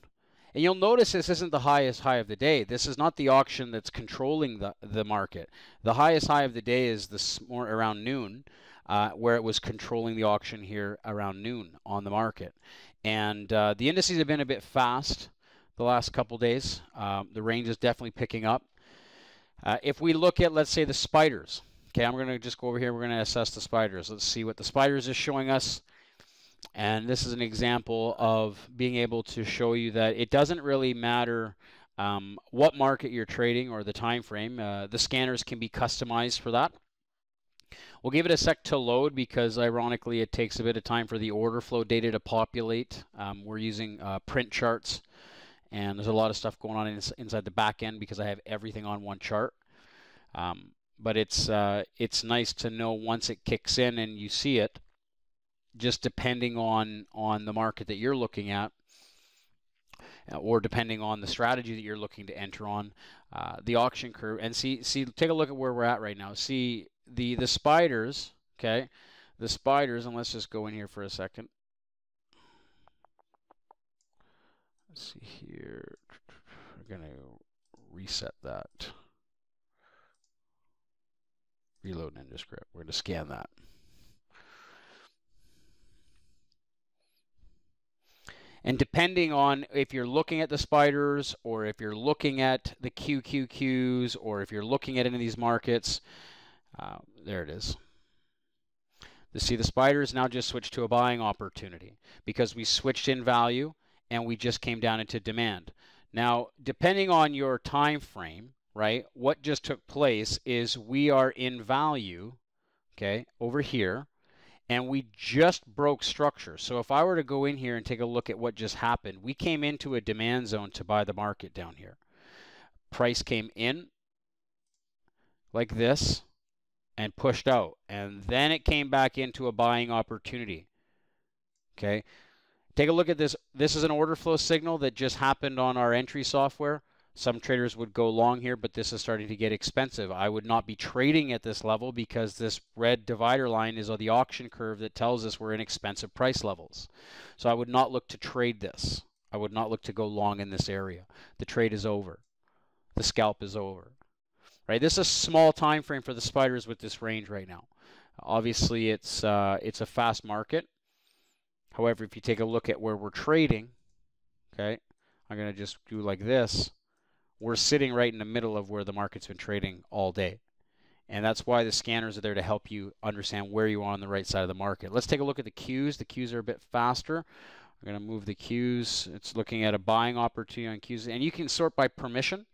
And you'll notice this isn't the highest high of the day. This is not the auction that's controlling the, the market. The highest high of the day is this more around noon, uh, where it was controlling the auction here around noon on the market. And uh, the indices have been a bit fast the last couple days. Um, the range is definitely picking up. Uh, if we look at, let's say, the spiders. Okay, I'm going to just go over here. We're going to assess the spiders. Let's see what the spiders is showing us. And this is an example of being able to show you that it doesn't really matter um, what market you're trading or the time frame. Uh, the scanners can be customized for that. We'll give it a sec to load because, ironically, it takes a bit of time for the order flow data to populate. Um, we're using uh, print charts, and there's a lot of stuff going on in, inside the back end because I have everything on one chart. Um, but it's, uh, it's nice to know once it kicks in and you see it, just depending on on the market that you're looking at or depending on the strategy that you're looking to enter on, uh, the auction curve. And see, see, take a look at where we're at right now. See the, the spiders, okay, the spiders, and let's just go in here for a second. Let's see here. We're going to reset that. Reload NinjaScript. We're going to scan that. And depending on if you're looking at the spiders or if you're looking at the Q Q Qs or if you're looking at any of these markets, uh, there it is. You see the spiders now just switched to a buying opportunity because we switched in value and we just came down into demand. Now, depending on your time frame, right, what just took place is we are in value, okay, over here. And we just broke structure. So if I were to go in here and take a look at what just happened, we came into a demand zone to buy the market down here. Price came in like this and pushed out. And then it came back into a buying opportunity. Okay. Take a look at this. This is an order flow signal that just happened on our entry software. Some traders would go long here, but this is starting to get expensive. I would not be trading at this level because this red divider line is on the auction curve that tells us we're in expensive price levels. So I would not look to trade this. I would not look to go long in this area. The trade is over. The scalp is over. Right? This is a small time frame for the spiders with this range right now. Obviously, it's uh, it's a fast market. However, if you take a look at where we're trading, okay, I'm going to just do like this. We're sitting right in the middle of where the market's been trading all day. And that's why the scanners are there to help you understand where you are on the right side of the market. Let's take a look at the Qs. The Qs are a bit faster. I'm going to move the Qs. It's looking at a buying opportunity on Qs. And you can sort by permission.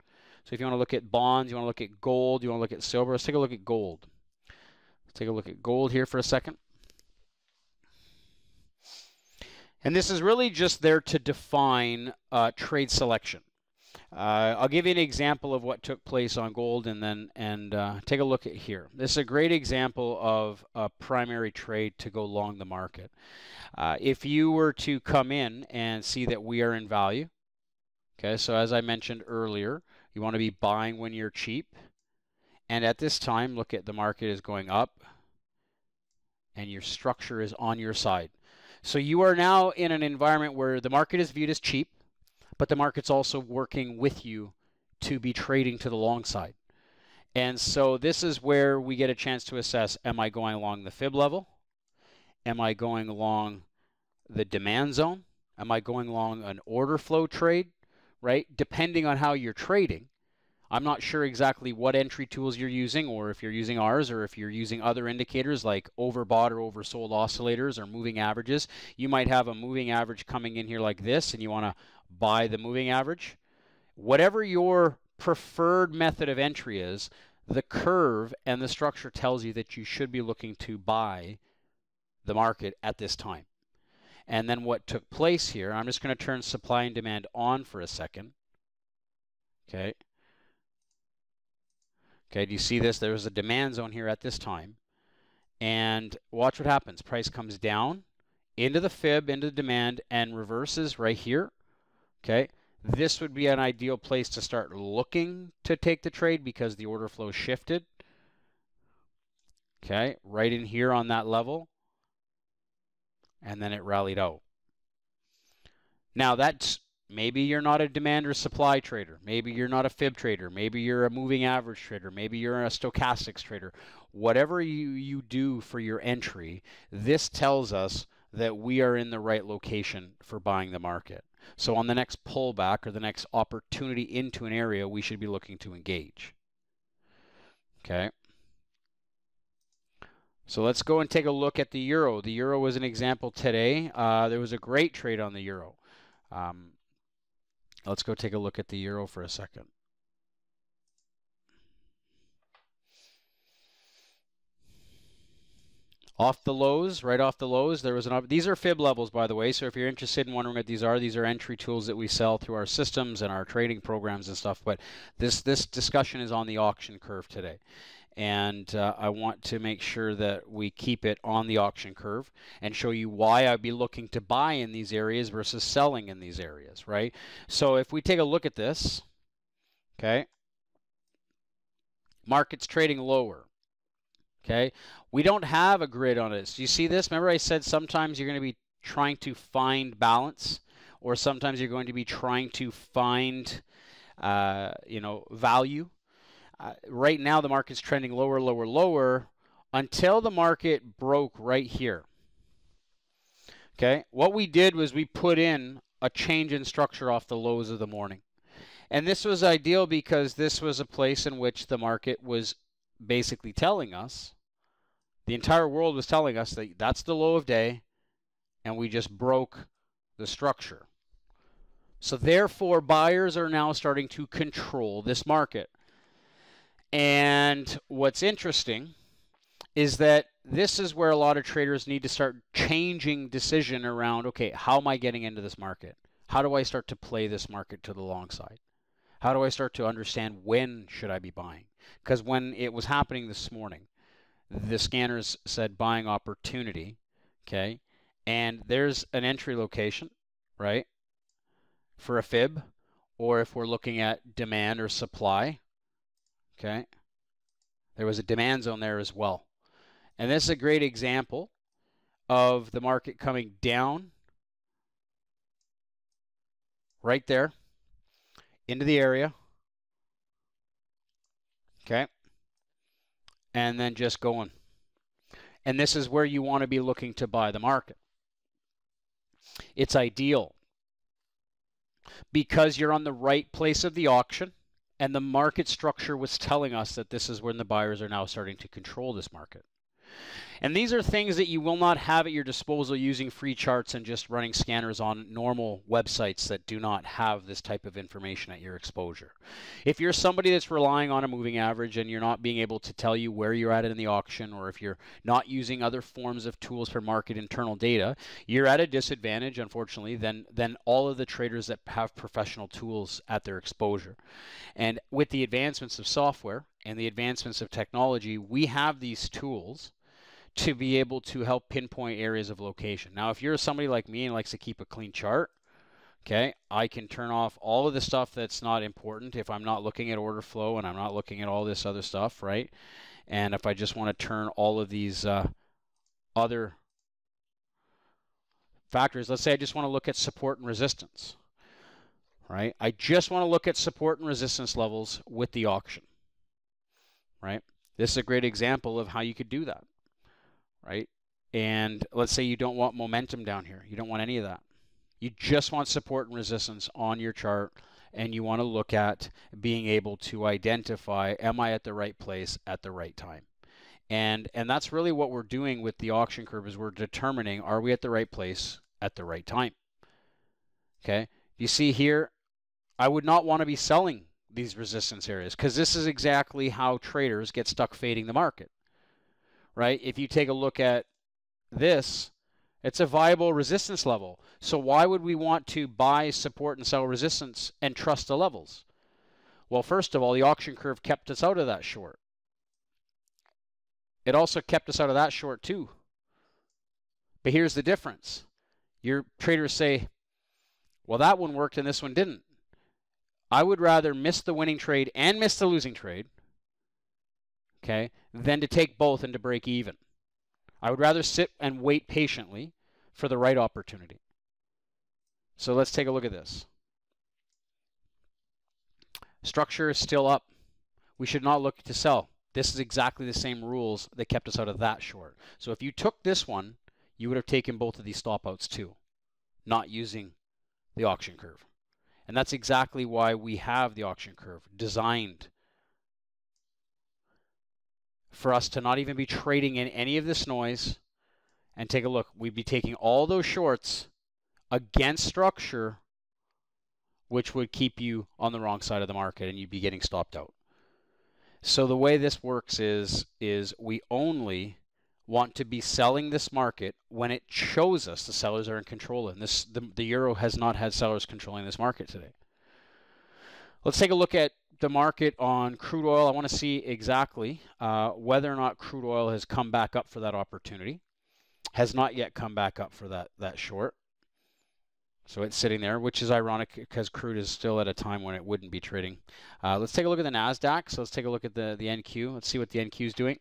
So if you want to look at bonds, you want to look at gold, you want to look at silver. Let's take a look at gold. Let's take a look at gold here for a second. And this is really just there to define uh, trade selection. Uh, I'll give you an example of what took place on gold, and then and uh, take a look at here. This is a great example of a primary trade to go long the market. Uh, if you were to come in and see that we are in value, okay, so as I mentioned earlier, you want to be buying when you're cheap. And at this time, look at the market is going up, and your structure is on your side. So you are now in an environment where the market is viewed as cheap, but the market's also working with you to be trading to the long side. And so this is where we get a chance to assess, am I going along the fib level? Am I going along the demand zone? Am I going along an order flow trade, right? Depending on how you're trading. I'm not sure exactly what entry tools you're using, or if you're using ours, or if you're using other indicators like overbought or oversold oscillators or moving averages. You might have a moving average coming in here like this, and you want to buy the moving average. Whatever your preferred method of entry is, the curve and the structure tells you that you should be looking to buy the market at this time. And then what took place here, I'm just going to turn supply and demand on for a second. Okay. Okay, do you see this? There was a demand zone here at this time. And watch what happens. Price comes down into the fib, into the demand, and reverses right here. Okay, this would be an ideal place to start looking to take the trade because the order flow shifted. Okay, right in here on that level. And then it rallied out. Now that's... Maybe you're not a demand or supply trader. Maybe you're not a fib trader. Maybe you're a moving average trader. Maybe you're a stochastics trader. Whatever you, you do for your entry, this tells us that we are in the right location for buying the market. So on the next pullback or the next opportunity into an area, we should be looking to engage. Okay. So let's go and take a look at the euro. The euro was an example today. Uh, there was a great trade on the euro. Um, Let's go take a look at the euro for a second. Off the lows, right off the lows, there was an up. These are fib levels, by the way. So if you're interested in wondering what these are, these are entry tools that we sell through our systems and our trading programs and stuff. But this this discussion is on the auction curve today, and uh, I want to make sure that we keep it on the auction curve and show you why I'd be looking to buy in these areas versus selling in these areas, right? So if we take a look at this, okay, market's trading lower. Okay, we don't have a grid on this. Do you see this? Remember I said sometimes you're going to be trying to find balance, or sometimes you're going to be trying to find, uh, you know, value. Uh, right now the market's trending lower, lower, lower until the market broke right here. Okay, what we did was we put in a change in structure off the lows of the morning. And this was ideal because this was a place in which the market was basically telling us, the entire world was telling us that that's the low of day, and we just broke the structure. So therefore, buyers are now starting to control this market. And what's interesting is that this is where a lot of traders need to start changing decision around, okay, how am I getting into this market? How do I start to play this market to the long side? How do I start to understand when should I be buying? Because when it was happening this morning, the scanners said buying opportunity, okay, and there's an entry location, right, for a fib, or if we're looking at demand or supply, okay, there was a demand zone there as well. And this is a great example of the market coming down right there into the area, okay, and then just going. And this is where you want to be looking to buy the market. It's ideal because you're on the right place of the auction, and the market structure was telling us that this is when the buyers are now starting to control this market. And these are things that you will not have at your disposal using free charts and just running scanners on normal websites that do not have this type of information at your exposure. If you're somebody that's relying on a moving average and you're not being able to tell you where you're at in the auction, or if you're not using other forms of tools for market internal data, you're at a disadvantage, unfortunately, than, than all of the traders that have professional tools at their exposure. And with the advancements of software and the advancements of technology, we have these tools to be able to help pinpoint areas of location. Now, if you're somebody like me and likes to keep a clean chart, okay, I can turn off all of the stuff that's not important if I'm not looking at order flow and I'm not looking at all this other stuff, right? And if I just want to turn all of these uh, other factors, let's say I just want to look at support and resistance, right? I just want to look at support and resistance levels with the auction, right? This is a great example of how you could do that. Right? And let's say you don't want momentum down here. You don't want any of that. You just want support and resistance on your chart, and you want to look at being able to identify, am I at the right place at the right time? And and that's really what we're doing with the auction curve, is we're determining, are we at the right place at the right time? Okay? You see here, I would not want to be selling these resistance areas, because this is exactly how traders get stuck fading the market. Right? If you take a look at this, it's a viable resistance level. So why would we want to buy support and sell resistance and trust the levels? Well, first of all, the auction curve kept us out of that short. It also kept us out of that short too. But here's the difference. Your traders say, well, that one worked and this one didn't. I would rather miss the winning trade and miss the losing trade, okay, than to take both and to break even. I would rather sit and wait patiently for the right opportunity. So let's take a look at this. Structure is still up. We should not look to sell. This is exactly the same rules that kept us out of that short. So if you took this one, you would have taken both of these stop outs too, not using the auction curve. And that's exactly why we have the auction curve designed for us to not even be trading in any of this noise. And take a look, we'd be taking all those shorts against structure, which would keep you on the wrong side of the market and you'd be getting stopped out. So the way this works is, is we only want to be selling this market when it shows us the sellers are in control. And this, the, the euro has not had sellers controlling this market today. Let's take a look at the market on crude oil. I want to see exactly uh, whether or not crude oil has come back up for that opportunity. Has not yet come back up for that, that short. So it's sitting there, which is ironic because crude is still at a time when it wouldn't be trading. Uh, let's take a look at the NASDAQ. So let's take a look at the, the N Q. Let's see what the N Q is doing.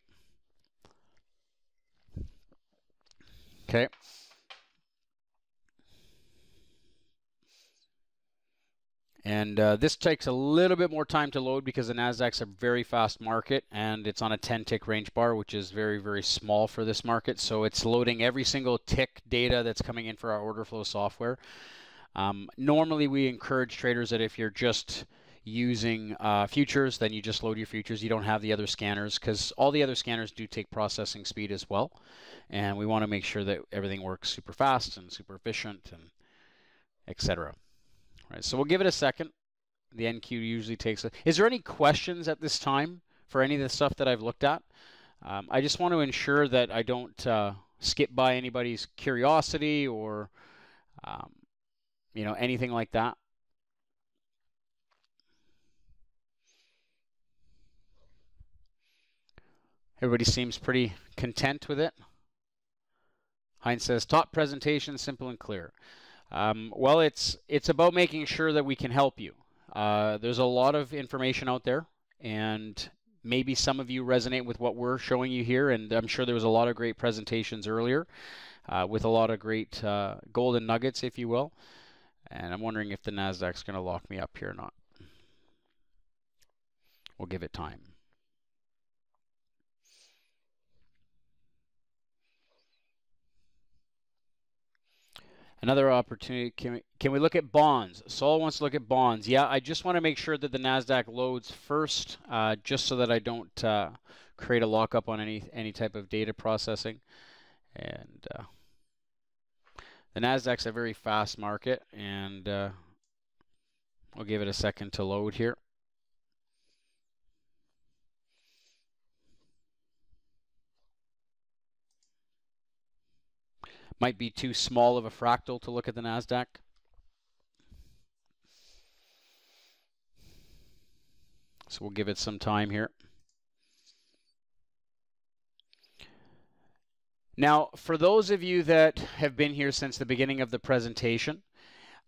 Okay. And uh, this takes a little bit more time to load because the NASDAQ's a very fast market and it's on a ten tick range bar, which is very, very small for this market. So it's loading every single tick data that's coming in for our order flow software. Um, normally, we encourage traders that if you're just using uh, futures, then you just load your futures. You don't have the other scanners because all the other scanners do take processing speed as well. And we want to make sure that everything works super fast and super efficient and et cetera. Right, so we'll give it a second. The N Q usually takes a... Is there any questions at this time for any of the stuff that I've looked at? Um, I just want to ensure that I don't uh, skip by anybody's curiosity or, um, you know, anything like that. Everybody seems pretty content with it. Heinz says, top presentation, simple and clear. Um, well, it's, it's about making sure that we can help you. Uh, there's a lot of information out there, and maybe some of you resonate with what we're showing you here, and I'm sure there was a lot of great presentations earlier uh, with a lot of great uh, golden nuggets, if you will. And I'm wondering if the NASDAQ's going to lock me up here or not. We'll give it time. Another opportunity, can we, can we look at bonds? Saul wants to look at bonds. Yeah, I just want to make sure that the NASDAQ loads first, uh, just so that I don't uh, create a lockup on any, any type of data processing. And uh, the NASDAQ's a very fast market, and uh, we'll give it a second to load here. Might be too small of a fractal to look at the NASDAQ. So we'll give it some time here. Now, for those of you that have been here since the beginning of the presentation,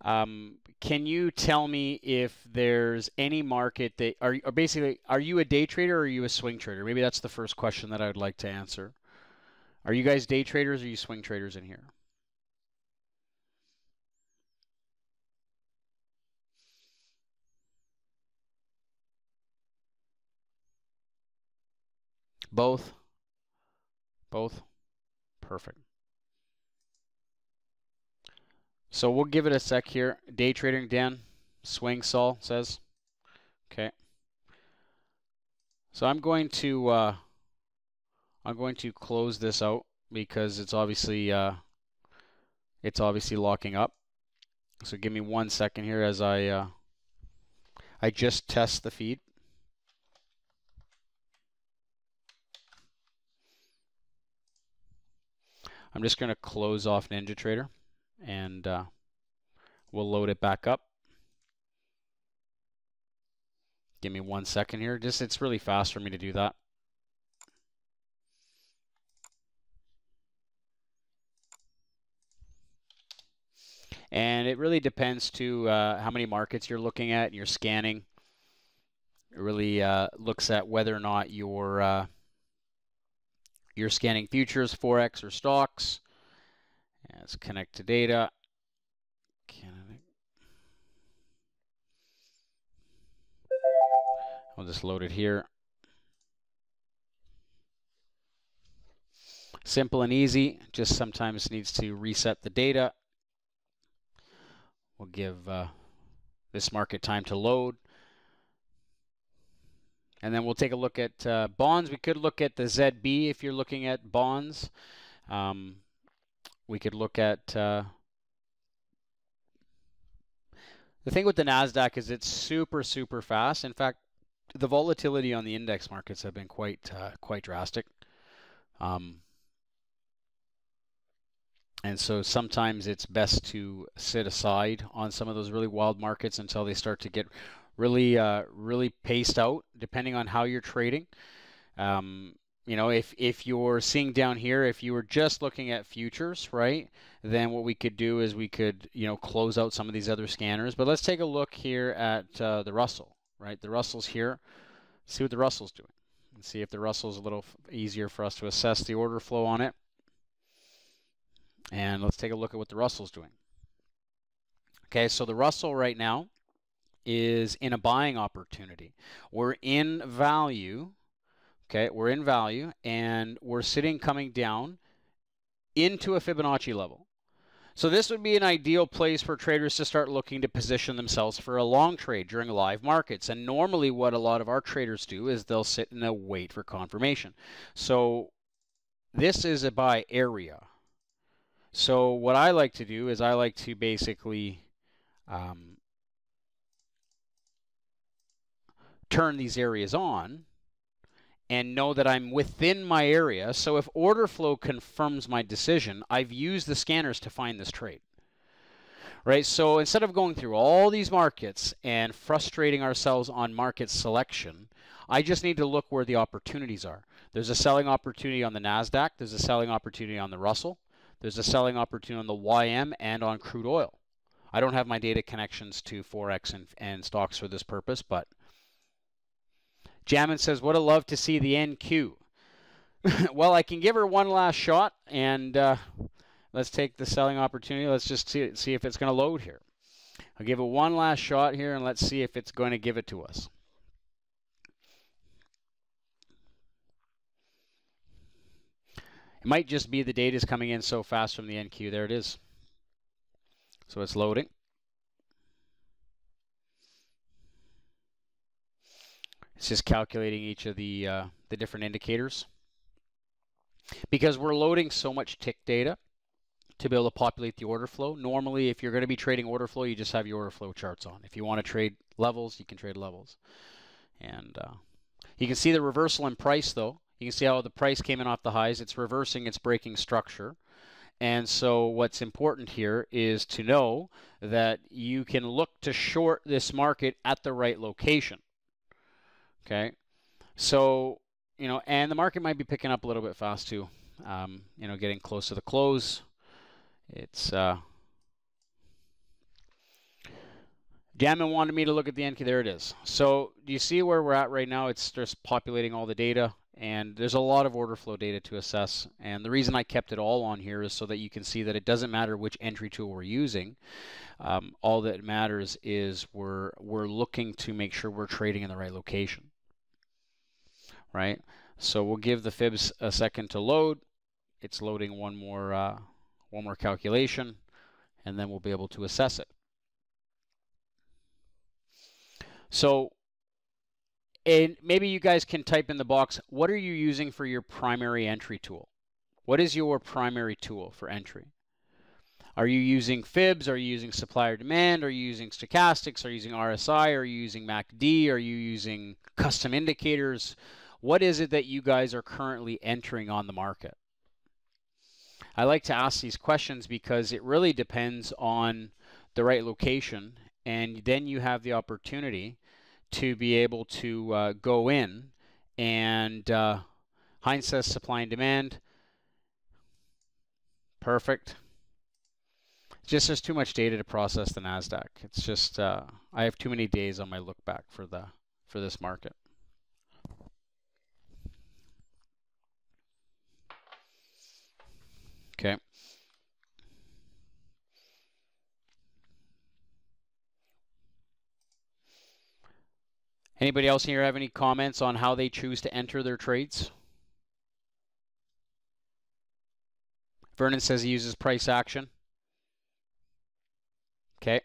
um, can you tell me if there's any market that, are, or basically, are you a day trader or are you a swing trader? Maybe that's the first question that I would like to answer. Are you guys day traders or are you swing traders in here? Both? Both? Perfect. So we'll give it a sec here. Day trading, Dan. Swing, Saul says. Okay. So I'm going to... Uh, I'm going to close this out because it's obviously uh, it's obviously locking up. So give me one second here as I uh, I just test the feed. I'm just going to close off NinjaTrader and uh, we'll load it back up. Give me one second here. Just it's really fast for me to do that. And it really depends to uh, how many markets you're looking at and you're scanning. It really uh, looks at whether or not you're, uh, you're scanning futures, Forex, or stocks. And let's connect to data. I'll just load it here. Simple and easy. Just sometimes needs to reset the data. We'll give uh, this market time to load. And then we'll take a look at uh, bonds. We could look at the Z B if you're looking at bonds. Um, we could look at... Uh, the thing with the NASDAQ is it's super, super fast. In fact, the volatility on the index markets have been quite, uh, quite drastic. Um, And so sometimes it's best to sit aside on some of those really wild markets until they start to get really, uh, really paced out, depending on how you're trading. Um, you know, if, if you're seeing down here, if you were just looking at futures, right, then what we could do is we could, you know, close out some of these other scanners. But let's take a look here at uh, the Russell, right? The Russell's here. See what the Russell's doing. And see if the Russell's a little easier for us to assess the order flow on it. And let's take a look at what the Russell's doing. Okay, so the Russell right now is in a buying opportunity. We're in value. Okay, we're in value, and we're sitting coming down into a Fibonacci level. So this would be an ideal place for traders to start looking to position themselves for a long trade during live markets. And normally what a lot of our traders do is they'll sit and they'll wait for confirmation. So this is a buy area. So what I like to do is I like to basically um, turn these areas on and know that I'm within my area. So if order flow confirms my decision, I've used the scanners to find this trade, right? So instead of going through all these markets and frustrating ourselves on market selection, I just need to look where the opportunities are. There's a selling opportunity on the NASDAQ. There's a selling opportunity on the Russell. There's a selling opportunity on the Y M and on crude oil. I don't have my data connections to Forex and, and stocks for this purpose, but Jammin says, would have loved to see the N Q. Well, I can give her one last shot, and uh, let's take the selling opportunity. Let's just see, see if it's going to load here. I'll give it one last shot here, and let's see if it's going to give it to us. It might just be the data is coming in so fast from the N Q. There it is. So it's loading. It's just calculating each of the uh, the different indicators. Because we're loading so much tick data to be able to populate the order flow. Normally, if you're going to be trading order flow, you just have your order flow charts on. If you want to trade levels, you can trade levels. And uh, you can see the reversal in price, though. You can see how the price came in off the highs. It's reversing, it's breaking structure. And so what's important here is to know that you can look to short this market at the right location. Okay, so, you know, and the market might be picking up a little bit fast too, um, you know, getting close to the close. It's, uh, Jammin wanted me to look at the N Q, there it is. So, do you see where we're at right now? It's just populating all the data, and there's a lot of order flow data to assess, and the reason I kept it all on here is so that you can see that it doesn't matter which entry tool we're using. Um, all that matters is we're, we're looking to make sure we're trading in the right location. Right, so we'll give the fibs a second to load. It's loading one more uh, one more calculation, and then we'll be able to assess it. So, and maybe you guys can type in the box, what are you using for your primary entry tool? What is your primary tool for entry? Are you using fibs? Are you using supply or demand? Are you using stochastics? Are you using R S I? Are you using M A C D? Are you using custom indicators? What is it that you guys are currently entering on the market? I like to ask these questions because it really depends on the right location, and then you have the opportunity to be able to uh, go in and uh, Hein says supply and demand. Perfect. Just there's too much data to process the NASDAQ. It's just uh, I have too many days on my look back for the for this market. Okay. Anybody else here have any comments on how they choose to enter their trades? Vernon says he uses price action. Okay.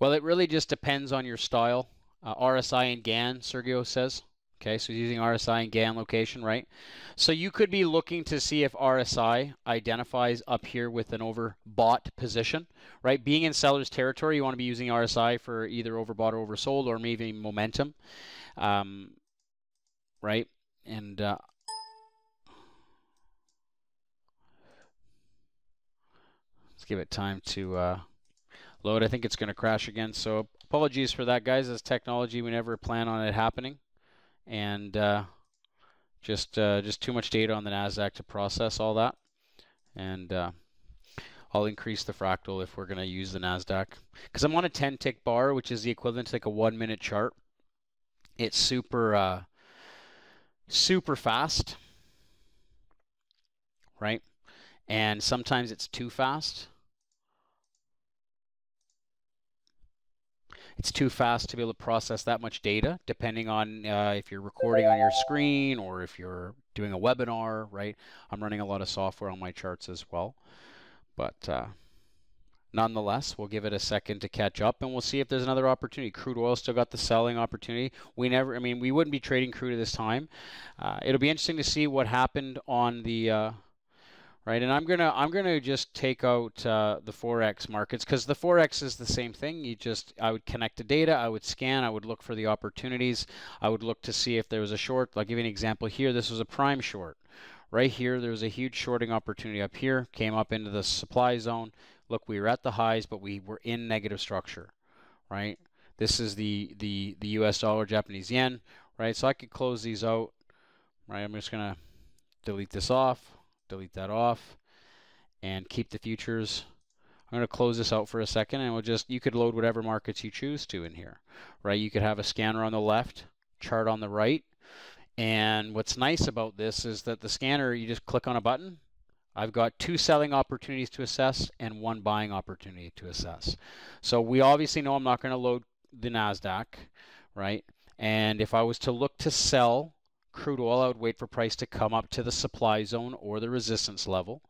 Well, it really just depends on your style. Uh, R S I and G A N, Sergio says. Okay, so he's using R S I and G A N location, right? So you could be looking to see if R S I identifies up here with an overbought position, right? Being in seller's territory, you want to be using R S I for either overbought or oversold, or maybe momentum, um, right? And uh, let's give it time to uh, load. I think it's going to crash again, so apologies for that, guys. As technology, we never plan on it happening. And uh, just uh, just too much data on the NASDAQ to process all that. And uh, I'll increase the fractal if we're going to use the NASDAQ. Because I'm on a ten tick bar, which is the equivalent to like a one minute chart. It's super, uh, super fast, right? And sometimes it's too fast. It's too fast to be able to process that much data, depending on uh, if you're recording on your screen or if you're doing a webinar, right? I'm running a lot of software on my charts as well. But uh, nonetheless, we'll give it a second to catch up, and we'll see if there's another opportunity. Crude oil still got the selling opportunity. We never, I mean, we wouldn't be trading crude at this time. Uh, it'll be interesting to see what happened on the... Uh, Right, and I'm gonna I'm gonna just take out uh, the Forex markets, because the Forex is the same thing. You just I would connect to data, I would scan, I would look for the opportunities, I would look to see if there was a short. I'll give you an example here. This was a prime short. Right here, there was a huge shorting opportunity up here. Came up into the supply zone. Look, we were at the highs, but we were in negative structure. Right. This is the the the U S dollar, Japanese yen. Right. So I could close these out. Right. I'm just gonna delete this off, delete that off, and keep the futures. I'm going to close this out for a second, and we'll just, you could load whatever markets you choose to in here, right? You could have a scanner on the left, chart on the right. And what's nice about this is that the scanner, you just click on a button. I've got two selling opportunities to assess and one buying opportunity to assess. So we obviously know I'm not going to load the NASDAQ, right? And if I was to look to sell crude oil, I would wait for price to come up to the supply zone or the resistance level.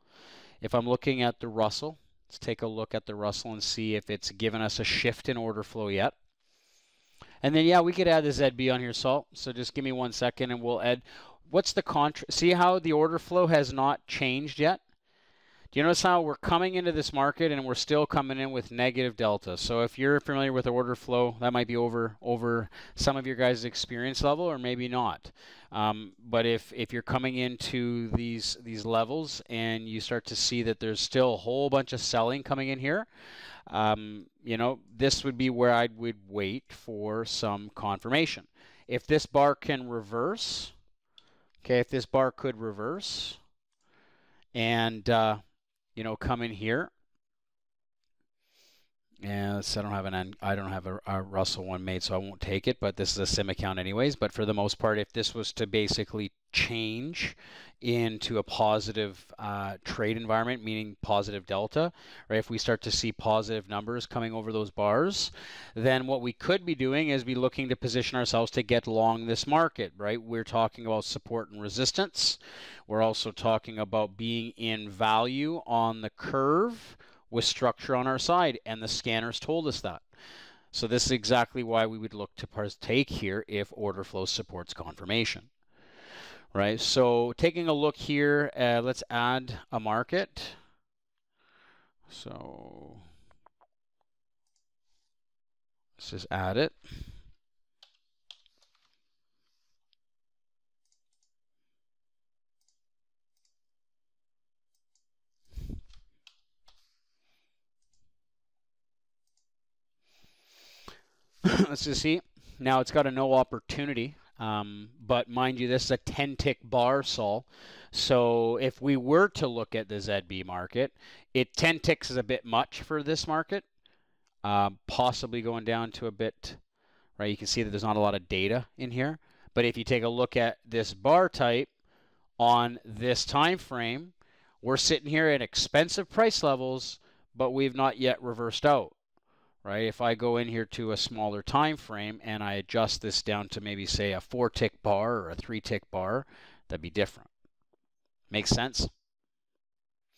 If I'm looking at the Russell, let's take a look at the Russell and see if it's given us a shift in order flow yet. And then, yeah, we could add the Z B on here, Salt. So just give me one second and we'll add. What's the contract? See how the order flow has not changed yet? Do you notice how we're coming into this market and we're still coming in with negative delta? So if you're familiar with order flow, that might be over over some of your guys' experience level, or maybe not. Um, but if if you're coming into these these levels and you start to see that there's still a whole bunch of selling coming in here, um, you know, this would be where I would wait for some confirmation. If this bar can reverse. Okay, if this bar could reverse and, uh, you know, come in here. And so I don't have an I don't have a, a Russell one made, so I won't take it. But this is a sim account, anyways. But for the most part, if this was to basically change into a positive uh, trade environment, meaning positive delta, right? If we start to see positive numbers coming over those bars, then what we could be doing is be looking to position ourselves to get long this market, right? We're talking about support and resistance. We're also talking about being in value on the curve, with structure on our side, and the scanners told us that. So this is exactly why we would look to partake here if order flow supports confirmation, right? So taking a look here, uh, let's add a market. So let's just add it. Let's just see. Now it's got a no opportunity, um, but mind you, this is a ten tick bar, Sol. So if we were to look at the Z B market, it ten ticks is a bit much for this market, uh, possibly going down to a bit, right? You can see that there's not a lot of data in here, but if you take a look at this bar type on this time frame, we're sitting here at expensive price levels, but we've not yet reversed out. Right? If I go in here to a smaller time frame and I adjust this down to maybe say a four tick bar or a three tick bar, that'd be different. Makes sense?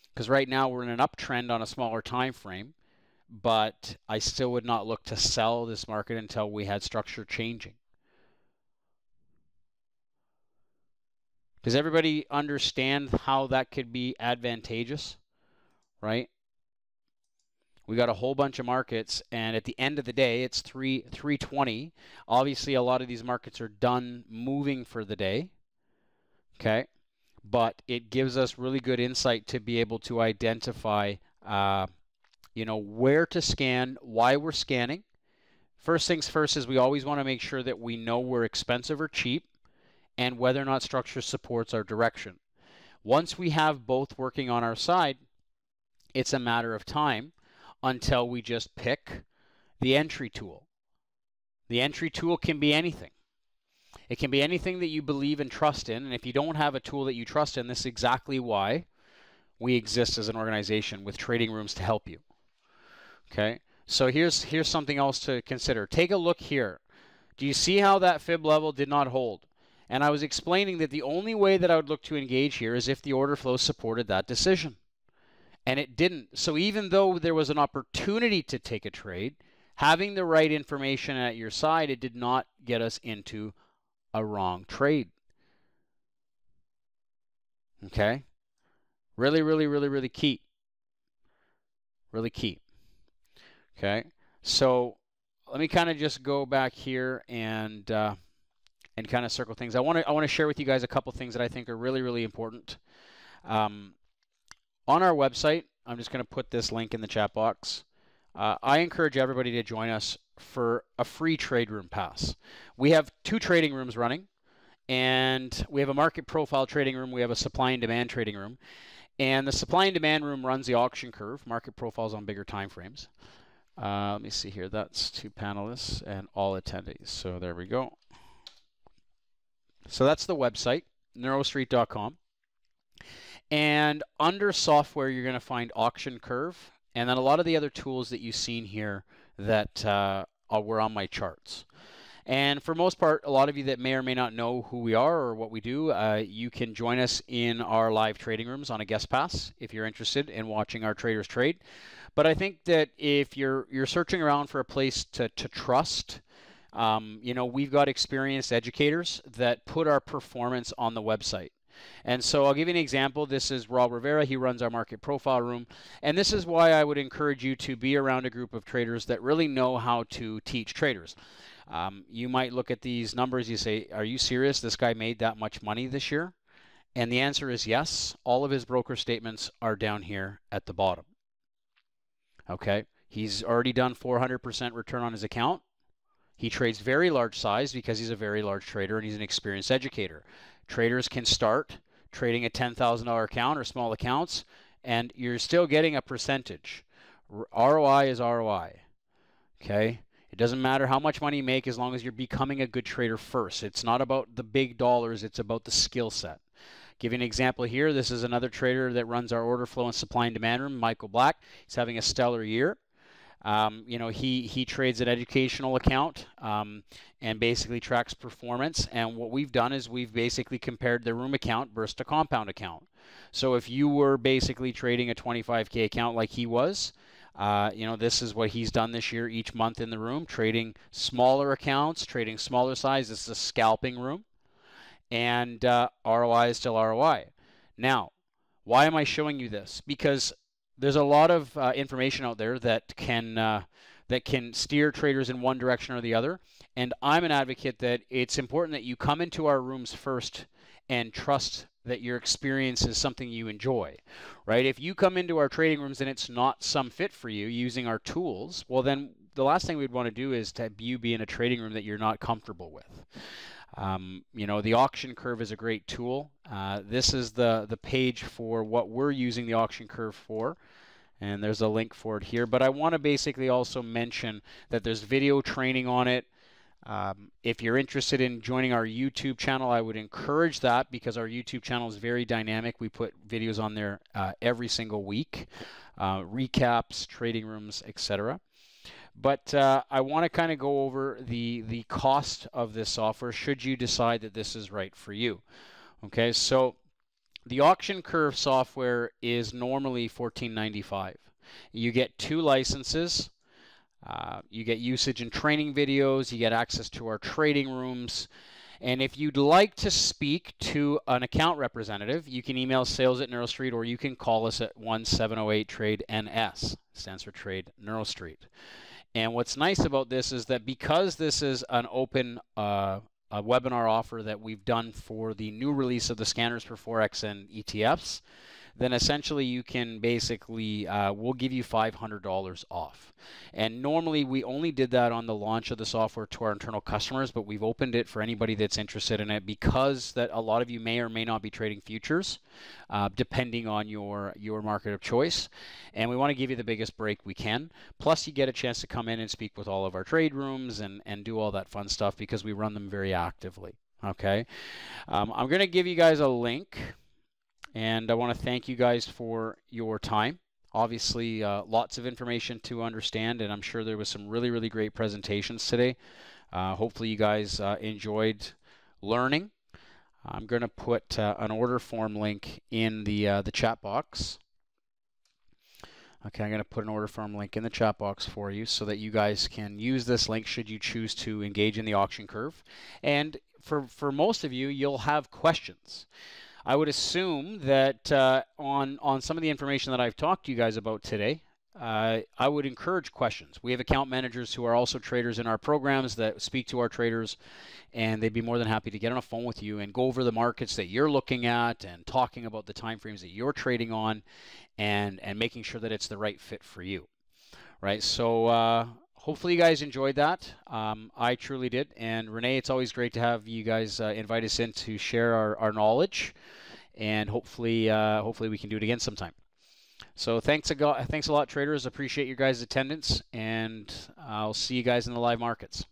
Because right now we're in an uptrend on a smaller time frame, but I still would not look to sell this market until we had structure changing. Does everybody understand how that could be advantageous? Right? We got a whole bunch of markets, and at the end of the day, it's three twenty. Obviously, a lot of these markets are done moving for the day, okay? But it gives us really good insight to be able to identify, uh, you know, where to scan, why we're scanning. First things first is we always want to make sure that we know we're expensive or cheap, and whether or not structure supports our direction. Once we have both working on our side, it's a matter of time until we just pick the entry tool. The entry tool can be anything. It can be anything that you believe and trust in, and if you don't have a tool that you trust in, this is exactly why we exist as an organization with trading rooms to help you. Okay, so here's, here's something else to consider. Take a look here. Do you see how that fib level did not hold? And I was explaining that the only way that I would look to engage here is if the order flow supported that decision. And it didn't. So even though there was an opportunity to take a trade, having the right information at your side, it did not get us into a wrong trade. Okay? Really, really, really, really key. Really key. Okay? So let me kind of just go back here and uh, and kind of circle things. I want to I want to share with you guys a couple things that I think are really, really important. Um, On our website, I'm just going to put this link in the chat box. Uh, I encourage everybody to join us for a free trade room pass. We have two trading rooms running, And we have a market profile trading room. We have a supply and demand trading room. And the supply and demand room runs the auction curve, market profiles on bigger time frames. Uh, let me see here. That's two panelists and all attendees. So there we go. So that's the website, neurostreet dot com. And under software, you're going to find Auction Curve, and then a lot of the other tools that you've seen here that uh, are, were on my charts. And for most part, a lot of you that may or may not know who we are or what we do, uh, you can join us in our live trading rooms on a guest pass if you're interested in watching our traders trade. But I think that if you're you're searching around for a place to, to trust, um, you know, we've got experienced educators that put our performance on the website. And so I'll give you an example. This is Raul Rivera. He runs our market profile room. And this is why I would encourage you to be around a group of traders that really know how to teach traders. Um, you might look at these numbers. You say, are you serious? This guy made that much money this year? And the answer is yes. All of his broker statements are down here at the bottom. Okay. He's already done four hundred percent return on his account. He trades very large size because he's a very large trader and he's an experienced educator. Traders can start trading a ten thousand dollar account or small accounts, and you're still getting a percentage. R O I is R O I, okay? It doesn't matter how much money you make as long as you're becoming a good trader first. It's not about the big dollars. It's about the skill set. Give you an example here. This is another trader that runs our order flow and supply and demand room, Michael Black. He's having a stellar year. Um, you know, he, he trades an educational account um, and basically tracks performance. And what we've done is we've basically compared the room account versus a compound account. So if you were basically trading a twenty-five K account like he was, uh, you know, this is what he's done this year each month in the room, trading smaller accounts, trading smaller size. This is a scalping room. And uh, R O I is still R O I. Now, why am I showing you this? Because there's a lot of uh, information out there that can uh, that can steer traders in one direction or the other, and I'm an advocate that it's important that you come into our rooms first and trust that your experience is something you enjoy, right? If you come into our trading rooms and it's not some fit for you using our tools, well then the last thing we'd want to do is to have you be in a trading room that you're not comfortable with. Um, you know, the auction curve is a great tool. Uh, this is the, the page for what we're using the auction curve for. And there's a link for it here. But I want to basically also mention that there's video training on it. Um, if you're interested in joining our YouTube channel, I would encourage that because our YouTube channel is very dynamic. We put videos on there uh, every single week, uh, recaps, trading rooms, et cetera. But uh, I want to kind of go over the, the cost of this software should you decide that this is right for you. Okay, so the Auction Curve software is normally fourteen ninety-five. You get two licenses. Uh, you get usage and training videos. You get access to our trading rooms. And if you'd like to speak to an account representative, you can email sales at NeuroStreet or you can call us at one seven zero eight trade N S. Stands for Trade NeuroStreet. And what's nice about this is that because this is an open uh, a webinar offer that we've done for the new release of the scanners for Forex and E T Fs, then essentially you can basically, uh, we'll give you five hundred dollars off. And normally we only did that on the launch of the software to our internal customers, but we've opened it for anybody that's interested in it because that a lot of you may or may not be trading futures, uh, depending on your, your market of choice. And we want to give you the biggest break we can. Plus you get a chance to come in and speak with all of our trade rooms and, and do all that fun stuff because we run them very actively, okay? Um, I'm going to give you guys a link. And I want to thank you guys for your time. Obviously, uh, lots of information to understand, and I'm sure there was some really, really great presentations today. Uh, hopefully, you guys uh, enjoyed learning. I'm going to put uh, an order form link in the, uh, the chat box. Okay, I'm going to put an order form link in the chat box for you so that you guys can use this link should you choose to engage in the auction curve. And for, for most of you, you'll have questions. I would assume that uh, on, on some of the information that I've talked to you guys about today, uh, I would encourage questions. We have account managers who are also traders in our programs that speak to our traders, and they'd be more than happy to get on a phone with you and go over the markets that you're looking at and talking about the time frames that you're trading on and, and making sure that it's the right fit for you, right? So uh, hopefully you guys enjoyed that. Um, I truly did. And Renee, it's always great to have you guys uh, invite us in to share our, our knowledge. And hopefully, uh, hopefully we can do it again sometime. So thanks a, go thanks a lot, traders. Appreciate your guys' attendance. And I'll see you guys in the live markets.